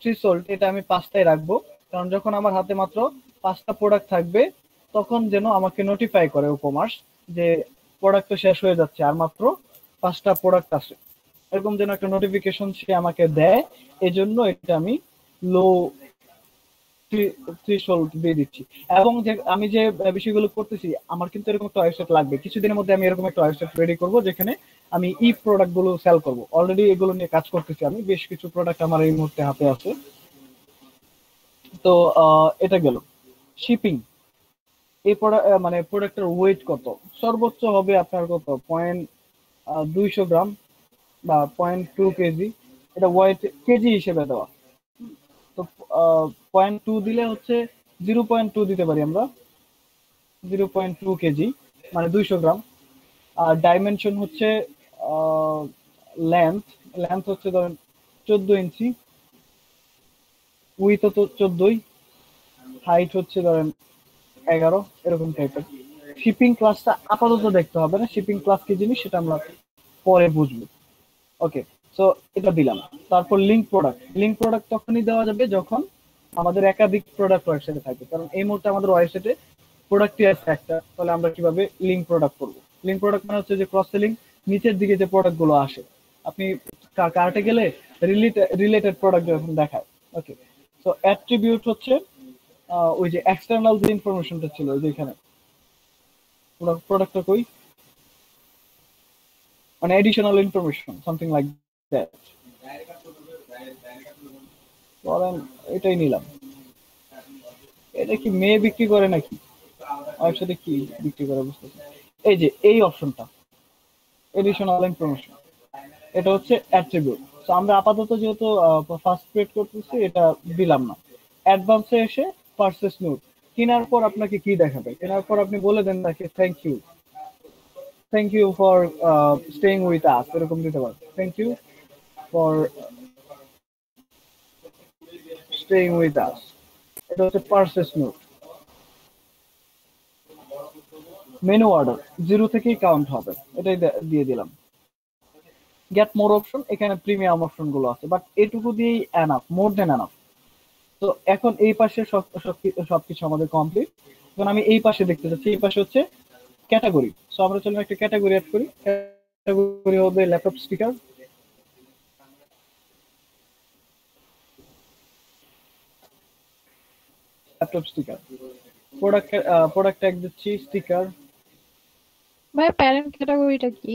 থ্রেশহোল্ড এটা আমি পাঁচটায় রাখবো কারণ যখন আমার হাতে মাত্র পাঁচটা প্রোডাক্ট থাকবে তখন যেন আমাকে নোটিফাই করে WooCommerce যে প্রোডাক্ট তো শেষ হয়ে যাচ্ছে আর মাত্র পাঁচটা প্রোডাক্ট আছে এরকম যেন একটা নোটিফিকেশন সে আমাকে দেয় এজন্য এটা আমি লো থ্রেশহোল্ড দিয়ে দিচ্ছি এবং যে আমি যে বিষয়গুলো করতেছি আমার কিন্তু এরকম একটা ওয়েবসাইট লাগবে কিছুদিনের মধ্যে আমি এরকম একটা ওয়েবসাইট রেডি করব যেখানে আমি ই প্রোডাক্ট গুলো সেল করব অলরেডি এগুলো নিয়ে কাজ করতেছি আমি বেশ কিছু প্রোডাক্ট আমার এই মুহূর্তে হাতে আছে তো এটা গেল শিপিং এই মানে প্রোডাক্টের ওয়েট কত সর্বোচ্চ হবে আপনার কত পয়েন্ট দুইশো গ্রাম বা পয়েন্ট টু কেজি এটা ওয়েট কেজি হিসেবে দেওয়া তো পয়েন্ট টু দিলে হচ্ছে জিরো পয়েন্ট টু দিতে পারি আমরা জিরো পয়েন্ট টু কেজি মানে দুইশো গ্রাম আর ডাইমেনশন হচ্ছে লেন্থ লেন্থ হচ্ছে ধরেন চোদ্দ ইঞ্চি উইথ তো চোদ্দই হাইট হচ্ছে ধরেন এগারো এরকম টাইপের শিপিং ক্লাসটা আপাতত দেখতে হবে না শিপিং ক্লাস কি জিনিস সেটা আমরা পরে বুঝবো ওকে সো এটা দিলাম তারপর লিঙ্ক প্রোডাক্ট লিঙ্ক প্রোডাক্ট তখনই দেওয়া যাবে যখন আমাদের একাধিক প্রোডাক্ট ওয়েবসাইটে থাকবে কারণ এই মুহূর্তে আমাদের ওয়েবসাইটে প্রোডাক্টই আছে একটা তাহলে আমরা কিভাবে লিঙ্ক প্রোডাক্ট করবো লিঙ্ক প্রোডাক্ট মানে হচ্ছে যে ক্রস সেলিং নিচের দিকে যে প্রোডাক্টগুলো আসে আপনি কার্টে গেলে রিলেটেড প্রোডাক্ট যখন দেখায় ওকে সো অ্যাট্রিবিউট হচ্ছে ওই যে এক্সটার্নাল যে ইনফরমেশনটা ছিল ওই যে এখানে প্রোডাক্টটা কই মানে additional information something like that বলেন এটাই নিলাম এটা কি মেয়ে বিক্রি করে নাকি ওয়েবসাইটে কি বিক্রি করে বুঝতেছি এই যে এই অপশনটা এডিশনাল ইনফরমেশন এটা হচ্ছে অ্যাট্রিবিউট তো আমরা আপাতত যেহেতু ফার্স্ট পেড করতেছি এটা দিলাম না অ্যাডভান্সে এসে পারচেজ নোট কেনার পর আপনাকে কি দেখাবে কেনার পর আপনি বলে দেন তাকে thank you thank you for staying with us এরকম দিতে পারেন thank you for staying with us এটা হচ্ছে purchase note menu order zero থেকেই কাউন্ট হবে, এটাই দিয়ে দিলাম। গেট মোর অপশন, এখানে প্রিমিয়াম অপশন গুলো আছে, বাট এটুকু দিয়েই এনাফ, মোর দেন এনাফ। তো এখন এই পাশে সব সবকিছু আমাদের কমপ্লিট। এখন আমি এই পাশে দেখতে চাচ্ছি, এই পাশে হচ্ছে ক্যাটাগরি। সো আমরা চলুন একটা ক্যাটাগরি অ্যাড করি। ক্যাটাগরি হবে laptop sticker. Laptop sticker product product tag দিচ্ছি স্টিকার। ভাই প্যারেন্ট ক্যাটাগরিটা কি?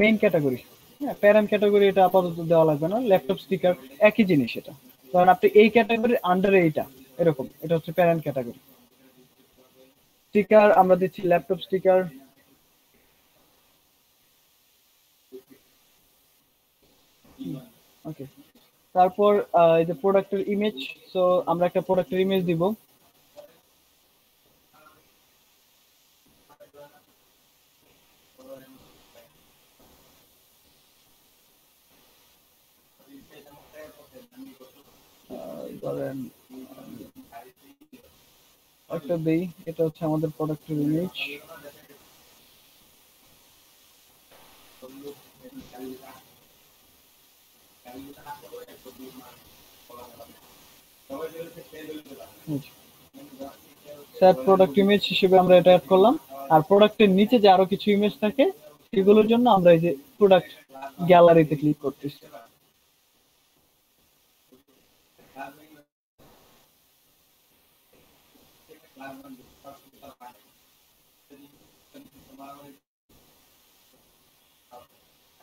Main category. হ্যাঁ, প্যারেন্ট ক্যাটাগরি এটা আপাতত দেওয়া লাগবে না। ল্যাপটপ স্টিকার একই জিনিস, এটা কারণ আপনি এই ক্যাটাগরির আন্ডারে এইটা এরকম, এটা হচ্ছে প্যারেন্ট ক্যাটাগরি। স্টিকার আমরা দিচ্ছি ল্যাপটপ স্টিকার। ওকে, তারপর এই যে প্রোডাক্টের ইমেজ। সো আমরা একটা প্রোডাক্টের ইমেজ দিব। একটা দেই, এটা হচ্ছে আমাদের প্রোডাক্টের ইমেজ। স্যার প্রোডাক্ট ইমেজ হিসেবে আমরা এটা অ্যাড করলাম। আর প্রোডাক্টের নিচে যে আরো কিছু ইমেজ থাকে সেগুলোর জন্য আমরা এই যে প্রোডাক্ট গ্যালারিতে ক্লিক করতেছি।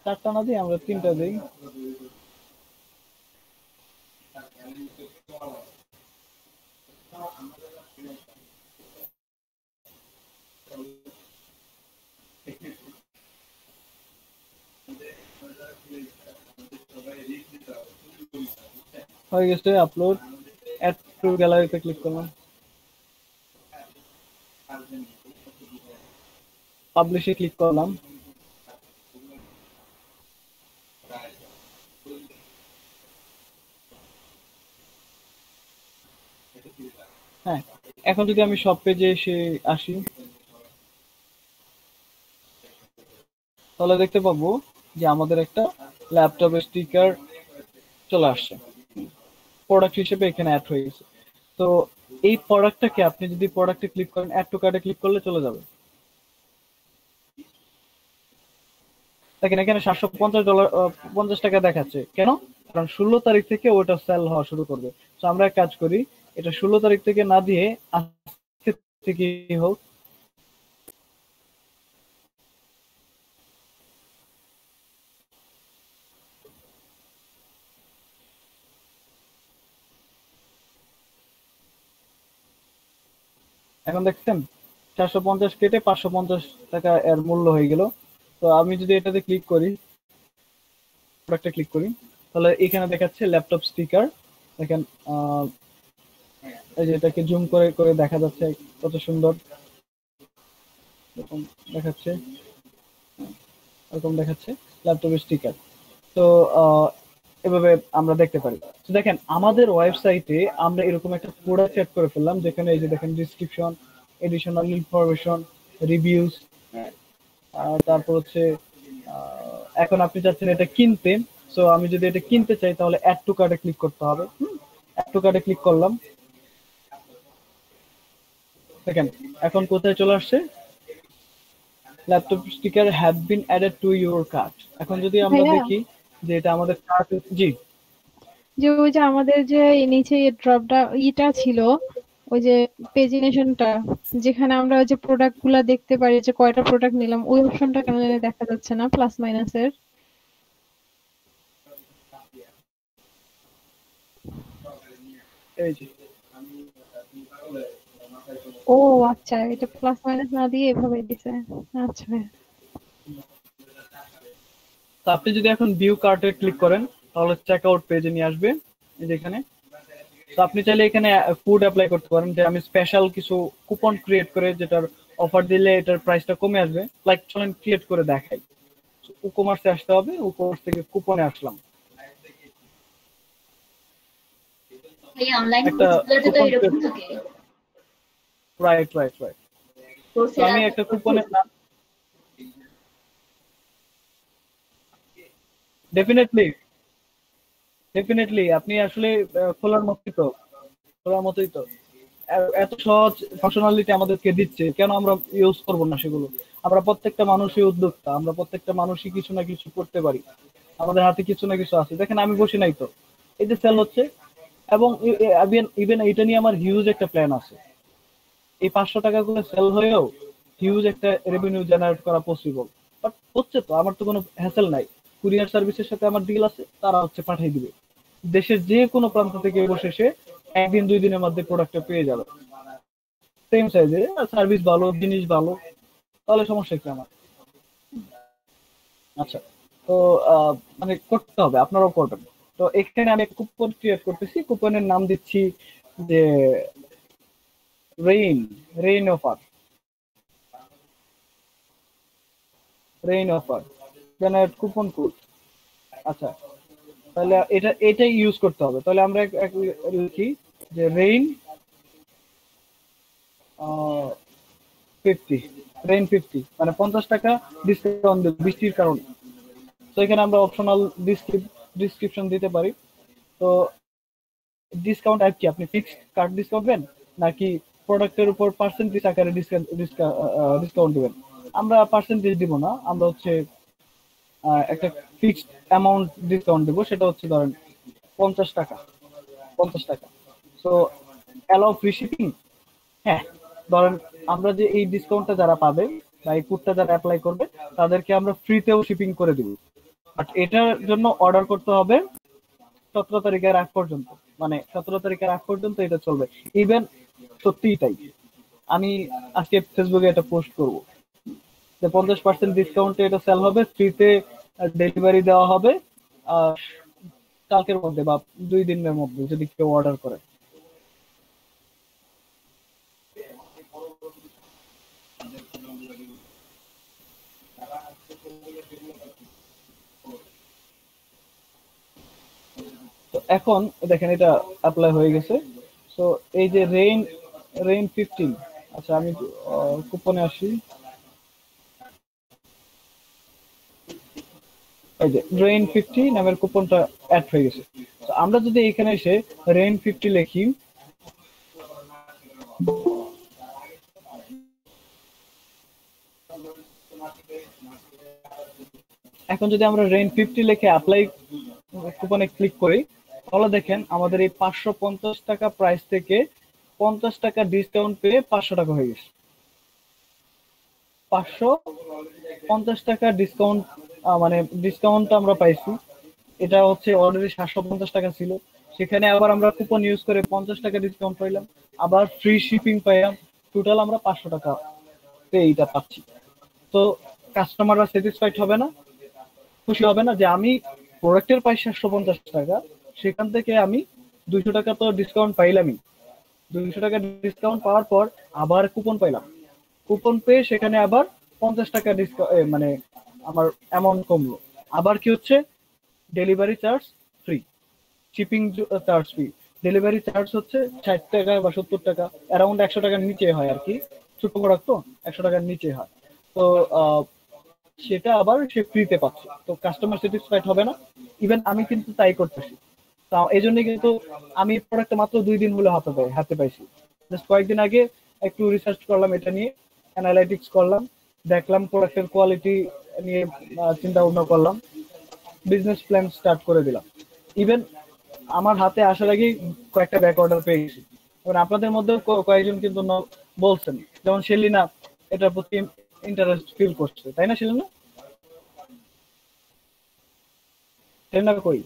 চারটা না দিই, আমরা তিনটা দিই। হয়ে গেছে আপলোড। অ্যাড টু গ্যালারিতে ক্লিক করলাম, পাবলিশে ক্লিক করলাম। হ্যাঁ, এখন যদি আমি সব পেজে এসে আসি তাহলে দেখতে পাবো যে আমাদের একটা ল্যাপটপের স্টিকার চলে আসছে, প্রোডাক্ট হিসেবে এখানে অ্যাড হয়ে গেছে। তো এই প্রোডাক্টটাকে আপনি যদি প্রোডাক্টে ক্লিক করেন, অ্যাড টু কার্টে ক্লিক করলে চলে যাবে। দেখেন এখানে সাতশো পঞ্চাশ ডলার পঞ্চাশ টাকা দেখাচ্ছে, কেন? কারণ ষোলো তারিখ থেকে ওটা সেল হওয়া শুরু করবে। তো আমরা এক কাজ করি, এটা ষোলো তারিখ থেকে না দিয়ে আজকে থেকে হোক। এখন দেখছেন চারশো পঞ্চাশ কেটে পাঁচশো পঞ্চাশ টাকা এর মূল্য হয়ে গেল। তো আমি যদি এটাতে ক্লিক করি, প্রোডাক্টে ক্লিক করি, তাহলে এখানে দেখাচ্ছে ল্যাপটপ স্টিকার। দেখেন এই যে এটাকে জুম করে করে দেখা যাচ্ছে কত সুন্দর এরকম দেখাচ্ছে, এরকম দেখাচ্ছে ল্যাপটপ স্টিকার। তো এভাবে আমরা দেখতে পারি। তো দেখেন আমাদের ওয়েবসাইটে আমরা এরকম একটা প্রোডাক্ট সেট করে ফেললাম, যেখানে এই যে দেখেন ডিসক্রিপশন, এডিশনাল ইনফরমেশন, রিভিউজ, তারপর হচ্ছে এখন আপনি চাচ্ছেন এটা কিনতে। সো আমি যদি এটা কিনতে চাই তাহলে অ্যাড টু কার্টে ক্লিক করতে হবে। অ্যাড টু কার্টে ক্লিক করলাম, দেখেন এখন কোথায় চলে আসছে, laptop sticker have been added to your cart. এখন যদি আমরা দেখি যে এটা আমাদের কার্ট, জি যে ওই যে আমাদের যে নিচে ড্রপটা এটা ছিল, ওই যে পেজিনেশনটা যেখানে আমরা ওই যে প্রোডাক্টগুলো দেখতে পারি যে কয়টা প্রোডাক্ট নিলাম, ওই অপশনটা কেন জানি দেখা যাচ্ছে না প্লাস মাইনাসের। এই যে ও আচ্ছা, এটা প্লাস মাইনাস না দিয়ে এভাবে দিছে। আচ্ছা, তো আপনি যদি এখন ভিউ কার্টে ক্লিক করেন তাহলে চেকআউট পেজে নিয়ে আসবে। এই যে এখানে তো আপনি চাইলে এখানে কোড অ্যাপ্লাই করতে পারেন, যে আমি স্পেশাল কিছু কুপন ক্রিয়েট করে যেটার অফার দিলে এটার প্রাইসটা কমে আসবে। লাইক চলেন ক্রিয়েট করে দেখাই। WooCommerce আসতে হবে, WooCommerce থেকে কুপনে আসলাম। এই অনলাইন কোর্সগুলোতে তো এরকম থাকে। রাইট রাইট রাইট আমি একটা কুপনের নাম ডেফিনেটলি ডেফিনেটলি আপনি আসলে খোলার মতই তো খোলার মতই তো এত সহজ ফাংশনালিটি আমাদেরকে দিচ্ছে, কেন আমরা ইউজ করব না সেগুলো? আমরা প্রত্যেকটা মানুষই উদ্যোক্তা, আমরা প্রত্যেকটা মানুষই কিছু না কিছু করতে পারি, আমাদের হাতে কিছু না কিছু আছে। দেখেন আমি বসে নাই তো, এই যে সেল হচ্ছে, এবং ইভেন এটা নিয়ে আমার হিউজ একটা প্ল্যান আছে। এই পাঁচশো টাকা করে সেল হয়েও হিউজ একটা রেভিনিউ জেনারেট করা পসিবল, বাট হচ্ছে তো, আমার তো কোনো হ্যাসেল নাই। কুরিয়ার সার্ভিসের সাথে আমার ডিল আছে, তারা হচ্ছে পাঠিয়ে দিবে, দেশের যে কোনো প্রান্ত থেকে বসে সে একদিন দুই দিনের মধ্যে প্রোডাক্টটা পেয়ে যাবে, সেম সাইজে, সার্ভিস ভালো, জিনিস ভালো, তাহলে সমস্যা কি আমার? আচ্ছা তো মানে করতে হবে, আপনারাও করবেন। তো এখানে আমি কুপন ক্রিয়েট করতেছি, কুপনের নাম দিচ্ছি যে rain rain offer rain offer generate coupon code. আচ্ছা তাহলে এটা এটাই ইউজ করতে হবে। তাহলে আমরা লিখি যে রেইন ফিফটি রেইন ফিফটি মানে পঞ্চাশ টাকা ডিসকাউন্ট দেব বৃষ্টির কারণে। তো এখানে আমরা অপশনাল ডিসক্রিপশন দিতে পারি। তো ডিসকাউন্ট টাইপ কি, আপনি ফিক্সড কার্ড ডিসকাউন্ট দেন নাকি প্রোডাক্টের উপর পার্সেন্টেজ আকারে ডিসকাউন্ট দেবেন? আমরা পার্সেন্টেজ দিব না, আমরা হচ্ছে একটা ফিক্সড অ্যামাউন্ট ডিসকাউন্ট দেবো, সেটা হচ্ছে ধরেন পঞ্চাশ টাকা পঞ্চাশ টাকা সো অ্যালাউ ফ্রি শিপিং। হ্যাঁ ধরেন আমরা যে এই ডিসকাউন্টটা যারা পাবে বা এই কোডটা যারা অ্যাপ্লাই করবে তাদেরকে আমরা ফ্রিতেও শিপিং করে দেবো, বাট এটার জন্য অর্ডার করতে হবে সতেরো তারিখের আগ পর্যন্ত, মানে সতেরো তারিখের আগ পর্যন্ত এটা চলবে। ইভেন সত্যিই তাই, আমি আজকে ফেসবুকে এটা পোস্ট করবো যে পঞ্চাশ পার্সেন্ট ডিসকাউন্টে এটা সেল হবে, ফ্রিতে ডেলিভারি দেওয়া হবে কালকের মধ্যে বা দুই দিনের মধ্যে যদি কেউ অর্ডার করে। তো এখন দেখেন এটা অ্যাপ্লাই হয়ে গেছে। তো এই যে রেইন রেইন ফিফটিন, আচ্ছা আমি কুপনে আসি, এই যে রেইন ফিফটি নামের কুপনটা অ্যাড হয়ে গেছে। তো আমরা যদি এখানে এসে রেইন ফিফটি লিখি, এখন যদি আমরা রেইন ফিফটি লিখে অ্যাপ্লাই কুপনে ক্লিক করি, তাহলে দেখেন আমাদের এই পাঁচশো পঞ্চাশ টাকা প্রাইস থেকে পঞ্চাশ টাকা ডিসকাউন্ট পেয়ে পাঁচশো টাকা হয়ে গেছে। পাঁচশো পঞ্চাশ টাকা ডিসকাউন্ট, মানে ডিসকাউন্টটা আমরা পাইছি, এটা হচ্ছে অলরেডি সাতশো পঞ্চাশ টাকা ছিল, সেখানে আবার আমরা কুপন ইউজ করে পঞ্চাশ টাকা ডিসকাউন্ট পাইলাম, আবার ফ্রি শিপিং পাইলাম, টোটাল আমরা পাঁচশো টাকা এইটা পাচ্ছি। তো কাস্টমাররা স্যাটিসফাইড হবে না, খুশি হবে না যে আমি প্রোডাক্টের পাই সাতশো পঞ্চাশ টাকা, সেখান থেকে আমি দুইশো টাকা তো ডিসকাউন্ট পাইলামই, দুইশো টাকা ডিসকাউন্ট পাওয়ার পর আবার কুপন পাইলাম, কুপন পেয়ে সেখানে আবার পঞ্চাশ টাকা ডিসকাউন্ট, মানে আমার অ্যামাউন্ট কমলো, আবার কি হচ্ছে delivery charge free, shipping charge free. Delivery charge হচ্ছে ষাট টাকা বা সত্তর টাকা, অ্যারাউন্ড একশো টাকার নিচে হয় আর কি, ছোট প্রোডাক্ট তো একশো টাকার নিচে হয়। তো সেটা আবার সে ফ্রিতে পাচ্ছে, তো কাস্টমার স্যাটিসফাইড হবে না। ইভেন আমি কিন্তু তাই করতেছি, তা এই জন্য কিন্তু আমি প্রোডাক্টটা মাত্র দুই দিন হলো হাতে পাই হাতে পাইছি জাস্ট কয়েকদিন আগে একটু রিসার্চ করলাম, এটা নিয়ে অ্যানালাইটিক্স করলাম, দেখলাম প্রোডাক্টের কোয়ালিটি নিয়ে চিন্তা ভাবনা করলাম, বিজনেস প্ল্যান স্টার্ট করে দিলাম। ইভেন আমার হাতে আসার আগেই কয়েকটা ব্যাক অর্ডার পেয়ে গেছি, এবং আপনাদের মধ্যে কয়েকজন কিন্তু বলছেন, যেমন সেলিনা এটার প্রতি ইন্টারেস্ট ফিল করছে, তাই না সেলিনা? সেলিনা কই?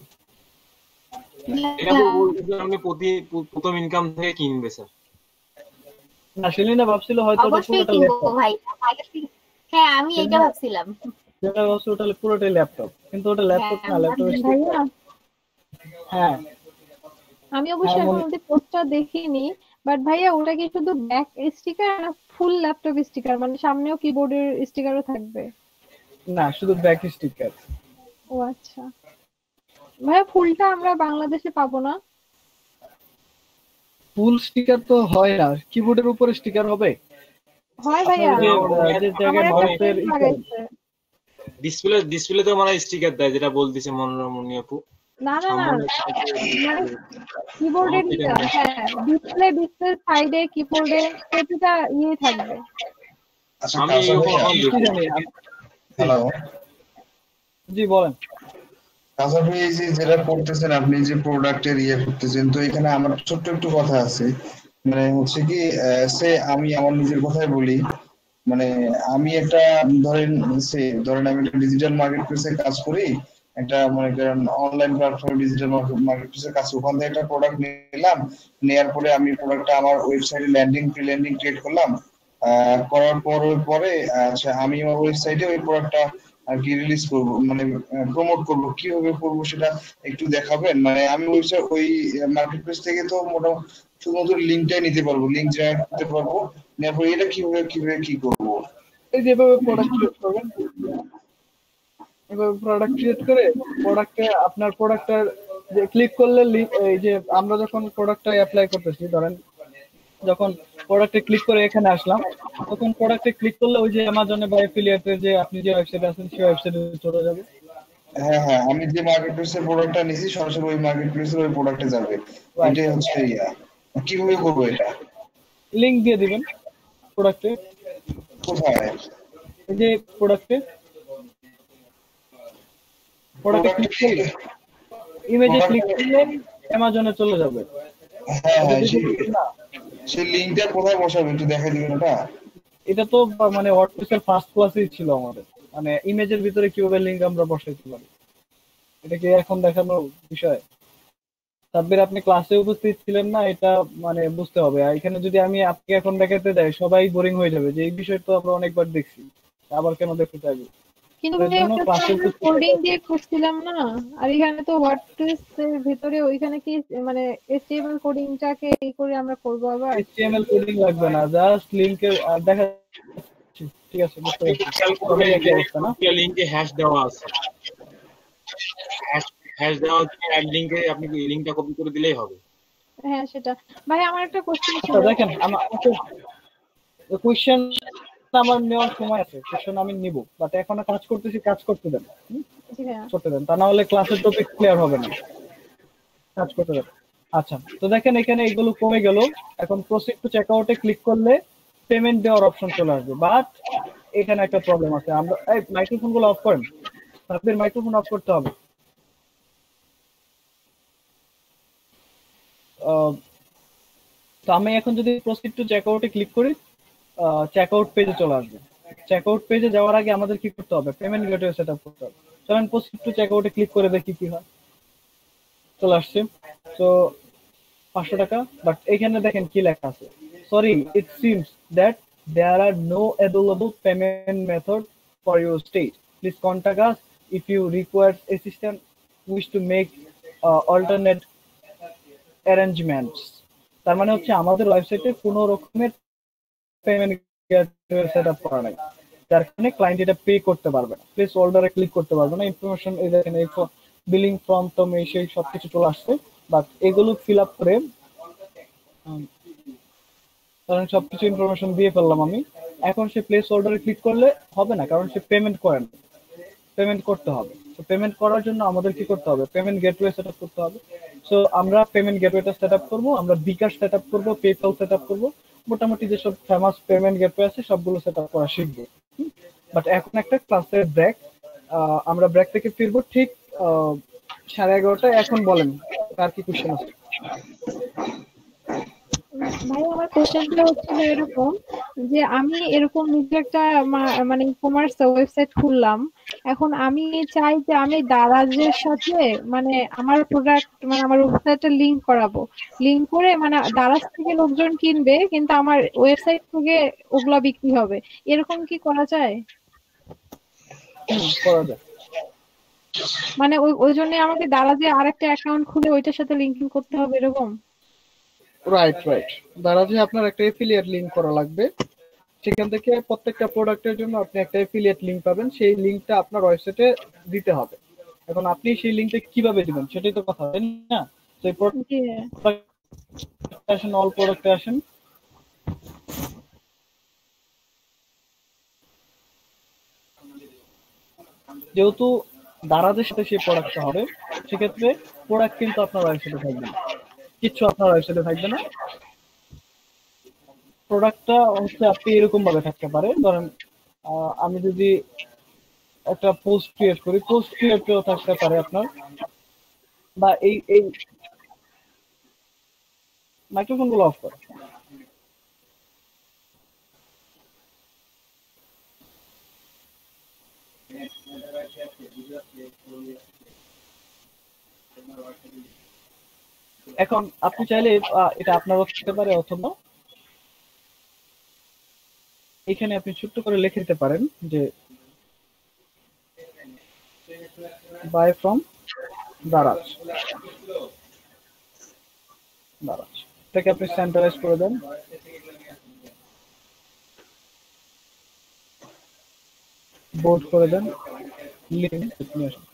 আপনি প্রতি প্রথম ইনকাম থেকে কিনবে স্যার? না সেলিনা ভাবছিল হয়তো হ্যাঁ আমি এটা ভাবছিলাম, যেটা হচ্ছে ওটা পুরোটাই ল্যাপটপ, কিন্তু ওটা ল্যাপটপ না, ল্যাপটপ। হ্যাঁ আমি অবশ্যই আমাদের পোস্টটা দেখিনি, বাট ভাইয়া ওটা কি শুধু ব্যাক স্টিকার না ফুল ল্যাপটপ স্টিকার, মানে সামনেও কিবোর্ডের স্টিকারও থাকবে? না শুধু ব্যাক স্টিকার। ও আচ্ছা ভাইয়া ফুলটা আমরা বাংলাদেশে পাবো না? ফুল স্টিকার তো হয় না, কিবোর্ডের উপরে স্টিকার হবে হয় ভাইয়া, এর জায়গায় ভারতের ডিসপ্লে ডিসপ্লে তো মানে স্টিকার দেয়, যেটা বলতিছে মনোরমণী আপু। না না না মানে কিবোর্ডের ডিসপ্লে ডিসপ্লে সাইডে কিবোর্ডে সেটা নিয়ে থাকবে। আমি হ্যালো জি বলেন কাজটা এই যে যেটা করতেছেন আপনি, যে প্রোডাক্টের ইয়ে করতেছেন, তো এখানে আমার ছোট একটু কথা আছে। মানে হচ্ছে কি সে আমি আমার নিজের কথাই বলি, মানে আমি একটা ধরেন সে ধরেন আমি একটা ডিজিটাল মার্কেটপ্লেসে কাজ করি, একটা মনে করেন অনলাইন প্ল্যাটফর্ম ডিজিটাল মার্কেটপ্লেসের কাজ, ওখান থেকে একটা প্রোডাক্ট নিলাম, নেওয়ার পরে আমি প্রোডাক্টটা আমার ওয়েবসাইটে ল্যান্ডিং প্রি ল্যান্ডিং ক্রিয়েট করলাম, করার পর পরে আচ্ছা আমি আমার ওয়েবসাইটে ওই প্রোডাক্টটা আর কি রিলিজ করবো, মানে প্রমোট করবো, কিভাবে করবো সেটা একটু দেখাবেন। মানে আমি ওয়েবসাইট ওই মার্কেটপ্লেস থেকে তো মোটামুটি শুধুমাত্র লিঙ্কটাই নিতে পারবো, লিঙ্ক জেনারেট করতে পারবো, নেওয়ার পরে এটা কিভাবে কিভাবে কি করবো, এই যেভাবে প্রোডাক্ট ক্রিয়েট করবেন এভাবে প্রোডাক্ট ক্রিয়েট করে প্রোডাক্টে আপনার প্রোডাক্টের যে ক্লিক করলে এই যে আমরা যখন প্রোডাক্টটা অ্যাপ্লাই করতেছি, ধরেন যখন প্রোডাক্টে ক্লিক করে এখানে আসলাম, তখন প্রোডাক্টে ক্লিক করলে ওই যে অ্যামাজনে বা অ্যাফিলিয়েটে যে আপনি যে ওয়েবসাইট আছেন সেই ওয়েবসাইটে চলে যাবে। হ্যাঁ হ্যাঁ আমি যে মার্কেটপ্লেসের প্রোডাক্টটা নিছি সরাসরি ওই মার্কেটপ্লেসের ওই প্রোডাক্টে যাবে। এটা হচ্ছে ইয়া, কিভাবে করব এটা? লিংক দিয়ে দিবেন প্রোডাক্টে, কোথায় এই যে প্রোডাক্টে প্রোডাক্টে ক্লিক করলে ইমেজে ক্লিক করলে অ্যামাজনে চলে যাবে। হ্যাঁ হ্যাঁ সেই লিংকটা কোথায় বসাবো একটু দেখাই দিবেন। ওটা এটা তো মানে ওয়ার্ডপ্রেসের ফার্স্ট ক্লাসেই ছিল আমাদের, মানে ইমেজের ভিতরে কিভাবে লিংক আমরা বসাইতে পারি এটা কি এখন দেখানো বিষয়। সাব্বির আপনি ক্লাসে উপস্থিত ছিলেন না, এটা মানে বুঝতে হবে। আর এখানে যদি আমি আপনাকে এখন দেখাতে যাই সবাই বোরিং হয়ে যাবে, যে এই বিষয় তো আমরা অনেকবার দেখছি, আবার কেন দেখতে চাইবো। কিন্তু কোডিং দিয়ে খুঁজছিলাম না, আর এখানে তো ওয়ার্ডপ্রেস এর ভিতরে ওইখানে কি মানে এইচটিএমএল কোডিংটাকে এই করে আমরা করব, আবার এইচটিএমএল কোডিং লাগবে না, জাস্ট লিংকে দেখা ঠিক আছে বুঝতে পারছি না, লিংকে হ্যাশ দেওয়া আছে, হ্যাশ হ্যাশ দেওয়া আছে লিংকে, আপনি কি লিংকটা কপি করে দিলেই হবে। হ্যাঁ সেটা ভাই আমার একটা কোশ্চেন ছিল, দেখেন আমার কোশ্চেন আমার নেওয়ার সময় আছে, কোশ্চেন আমি নিব, বাট এখন কাজ করতেছি, কাজ করতে দেন করতে দেন তা না হলে ক্লাসের টপিক ক্লিয়ার হবে না, কাজ করতে দেন। আচ্ছা তো দেখেন এখানে এগুলো কমে গেল, এখন প্রসিড টু চেকআউটে ক্লিক করলে পেমেন্ট দেওয়ার অপশন চলে আসবে, বাট এখানে একটা প্রবলেম আছে। আমরা এই মাইক্রোফোন গুলো অফ করেন, আপনাদের মাইক্রোফোন অফ করতে হবে। তো আমি এখন যদি প্রসিড টু চেকআউটে ক্লিক করি চেকআউট পেজে চলে আসবে। চেকআউট পেজে যাওয়ার আগে আমাদের কি করতে হবে, পেমেন্ট গেটওয়ে সেটআপ করতে হবে। চলেন প্রসিড টু চেকআউটে ক্লিক করে দেখি কি হয়। চলে আসছে তো পাঁচশো টাকা, বাট এখানে দেখেন কি লেখা আছে, sorry it seems that there are no available payment method for your state, please contact us if you require assistant, wish to make alternate arrangements. তার মানে হচ্ছে আমাদের ওয়েবসাইটে কোনো রকমের পেমেন্ট গেটওয়ে সেটআপ করা নাই, যার কারণে ক্লায়েন্ট এটা পে করতে পারবে না, প্লেস অর্ডারে ক্লিক করতে পারবে না, ইনফরমেশন এই দেখেন এই বিলিং ফর্ম তো মেসেজ সব কিছু চলে আসছে, বাট এগুলো ফিল আপ করে কারণ সব কিছু ইনফরমেশন দিয়ে ফেললাম আমি, এখন সে প্লেস অর্ডারে ক্লিক করলে হবে না, কারণ সে পেমেন্ট করেন, পেমেন্ট করতে হবে। তো পেমেন্ট করার জন্য আমাদের কি করতে হবে, পেমেন্ট গেটওয়ে সেটআপ করতে হবে। সো আমরা পেমেন্ট গেটওয়েটা সেটআপ করব, আমরা বিকাশ সেটআপ করব, পেপ্যাল সেটআপ করব, মোটামুটি যেসব ফেমাস পেমেন্ট গেটওয়ে আছে সবগুলো সেটআপ করা শিখবো। বাট এখন একটা ক্লাসের ব্রেক, আমরা ব্রেক থেকে ফিরবো ঠিক সাড়ে এগারোটায়। এখন বলেন কার কি কোশ্চেন আছে? ভাই আমার কোশ্চেনটা হচ্ছে এরকম যে আমি এরকম নিজে একটা মানে কমার্স ওয়েবসাইট খুললাম, এখন আমি চাই যে আমি দারাজের সাথে মানে আমার প্রোডাক্ট মানে আমার ওয়েবসাইটটা লিংক করাবো, লিংক করে মানে দারাজ থেকে লোকজন কিনবে কিন্তু আমার ওয়েবসাইট থেকে ওগুলা বিক্রি হবে, এরকম কি করা যায়? করা যায় মানে ওই জন্য আমাকে দারাজে আরেকটা অ্যাকাউন্ট খুলে ওইটার সাথে লিংকিং করতে হবে এরকম? রাইট রাইট দারাজে আপনার একটা অ্যাফিলিয়েট লিংক করা লাগবে, সেখান থেকে প্রত্যেকটা প্রোডাক্টের জন্য আপনি একটা অ্যাফিলিয়েট লিংক পাবেন, সেই লিংকটা আপনার ওয়েবসাইটে দিতে হবে। এখন আপনি সেই লিংকটা কিভাবে দিবেন সেটাই তো কথা, তাই না? সেই product fashion, all product fashion. যেহেতু দারাজের সাথে সেই প্রোডাক্টটা হবে, সেক্ষেত্রে প্রোডাক্ট কিন্তু আপনার ওয়েবসাইটে থাকবে না, কিচ্ছু আপনার ওয়েবসাইটে থাকবে না। প্রোডাক্টটা হচ্ছে আপনি এরকম ভাবে থাকতে পারে, ধরেন আমি যদি একটা পোস্ট ক্রিয়েট করি, পোস্ট ক্রিয়েটও থাকতে পারে আপনার, বা এই এই মাইক্রোফোনগুলো অফ করে এখন আপনি চাইলে এটা আপনারও করতে পারে, অথবা এখানে আপনি ছোট্ট করে লিখে দিতে পারেন যে বাই ফ্রম দারাজ। দারাজ এটাকে আপনি সেন্টারাইজ করে দেন। বোর্ড করে দেন লিঙ্ক ডেফিনিশন।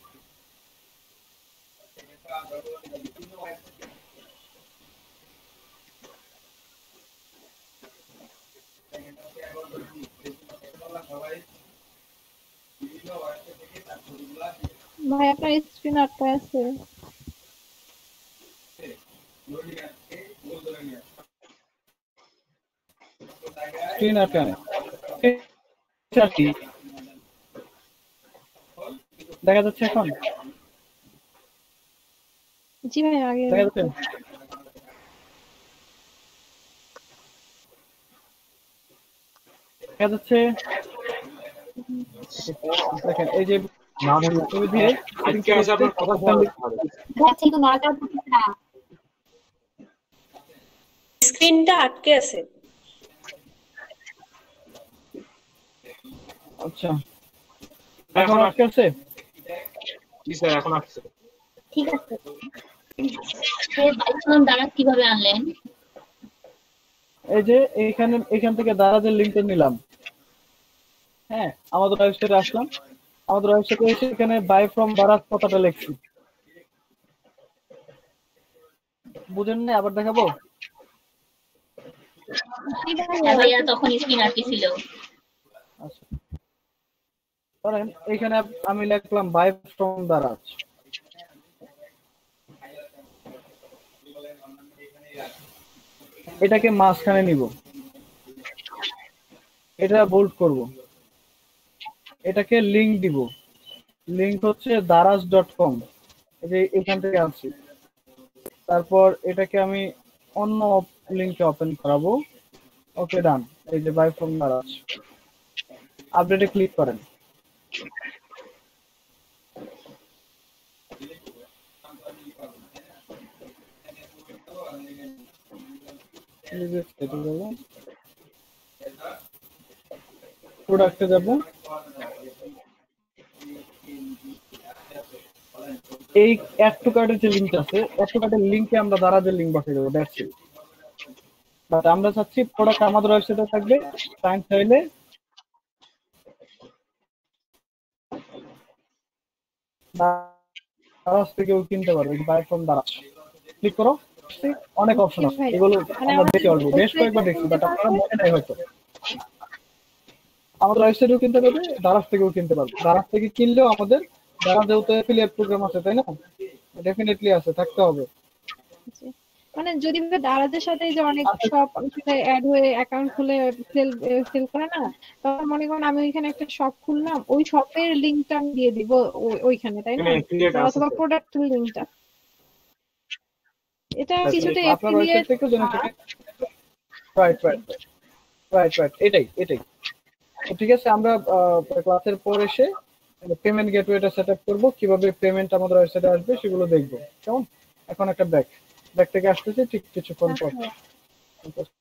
ভাই আপনার স্ক্রিন আটকে আছে। স্ক্রিন আটকে আছে। দেখা যাচ্ছে এখন? জি ভাই আগে দেখা যাচ্ছে। দেখা যাচ্ছে দেখেন এই যে নামের উপরে দিয়ে আজকে এসে আপনার কথা লিখতে হবে। আচ্ছা কিন্তু নয়টা না স্ক্রিনটা আটকে আছে। আচ্ছা এখন আটকে আছে? জি স্যার এখন আটকে আছে। ঠিক আছে এই বাইফ্রম দারাজ কিভাবে আনলেন? এই যে এখানে এখান থেকে দারাজের লিংকটা নিলাম, হ্যাঁ আমাদের ওয়েবসাইটে আসলাম, আমাদের ওয়েবসাইটে এসে এখানে বাই ফ্রম দারাজ কথাটা লিখছি। বুঝেন না? আবার দেখাবো। ভাইয়া তখন স্ক্রিন আটকে ছিল। আচ্ছা ধরেন এখানে আমি লিখলাম বাই ফ্রম দারাজ। এটাকে মাঝখানে নিব, এটা বোল্ড করব, এটাকে লিংক দিব। লিংক হচ্ছে দারাজ ডট কম, এই যে এখান থেকে আসছি। তারপর এটাকে আমি অন্য লিংকে ওপেন করাবো। ওকে ডান। এই যে বাই ফ্রম দারাজ, আপডেটে ক্লিক করেন। প্রোডাক্টে যাব। এই অ্যাড টু কার্টের যে লিংক আছে, অ্যাড টু কার্টের লিংকে আমরা দারাজের লিংক বসিয়ে দেবো। That's it. বাট আমরা চাচ্ছি প্রোডাক্ট আমাদের ওয়েবসাইটে থাকবে, ক্লায়েন্ট চাইলে দারাজ থেকেও কিনতে পারবে। বাই ফ্রম দারাজ ক্লিক করো। অনেক অপশন আছে, এগুলো আমরা দেখি অলরেডি, বেশ কয়েকবার দেখছি, বাট আপনারা মনে নাই হয়তো। আমাদের ওয়েবসাইটেও কিনতে পারবে, দারাজ থেকেও কিনতে পারবে। দারাজ থেকে কিনলেও আমাদের দারাজেও তো অ্যাফিলিয়েট প্রোগ্রাম আছে, তাই না? ডেফিনেটলি আছে, থাকতে হবে। মানে যদি দারাজের সাথে যে অনেক শপ অ্যাড হয়ে অ্যাকাউন্ট খুলে সেল সেল করে না, তখন মনে করেন আমি ওইখানে একটা শপ খুললাম, ওই শপের লিংকটা আমি দিয়ে দিব ওইখানে, তাই না? অথবা প্রোডাক্টের লিংকটা। এটা কিছুটা অ্যাফিলিয়েট থেকে জন্য রাইট রাইট রাইট রাইট এটাই এটাই ঠিক আছে। আমরা ক্লাসের পর এসে পেমেন্ট গেটওয়েটা সেটআপ করব, কিভাবে পেমেন্ট আমাদের ওয়েবসাইটে আসবে সেগুলো দেখব। কেমন? এখন একটা ব্যাক ব্যাক থেকে আসতেছে ঠিক কিছুক্ষণ পর।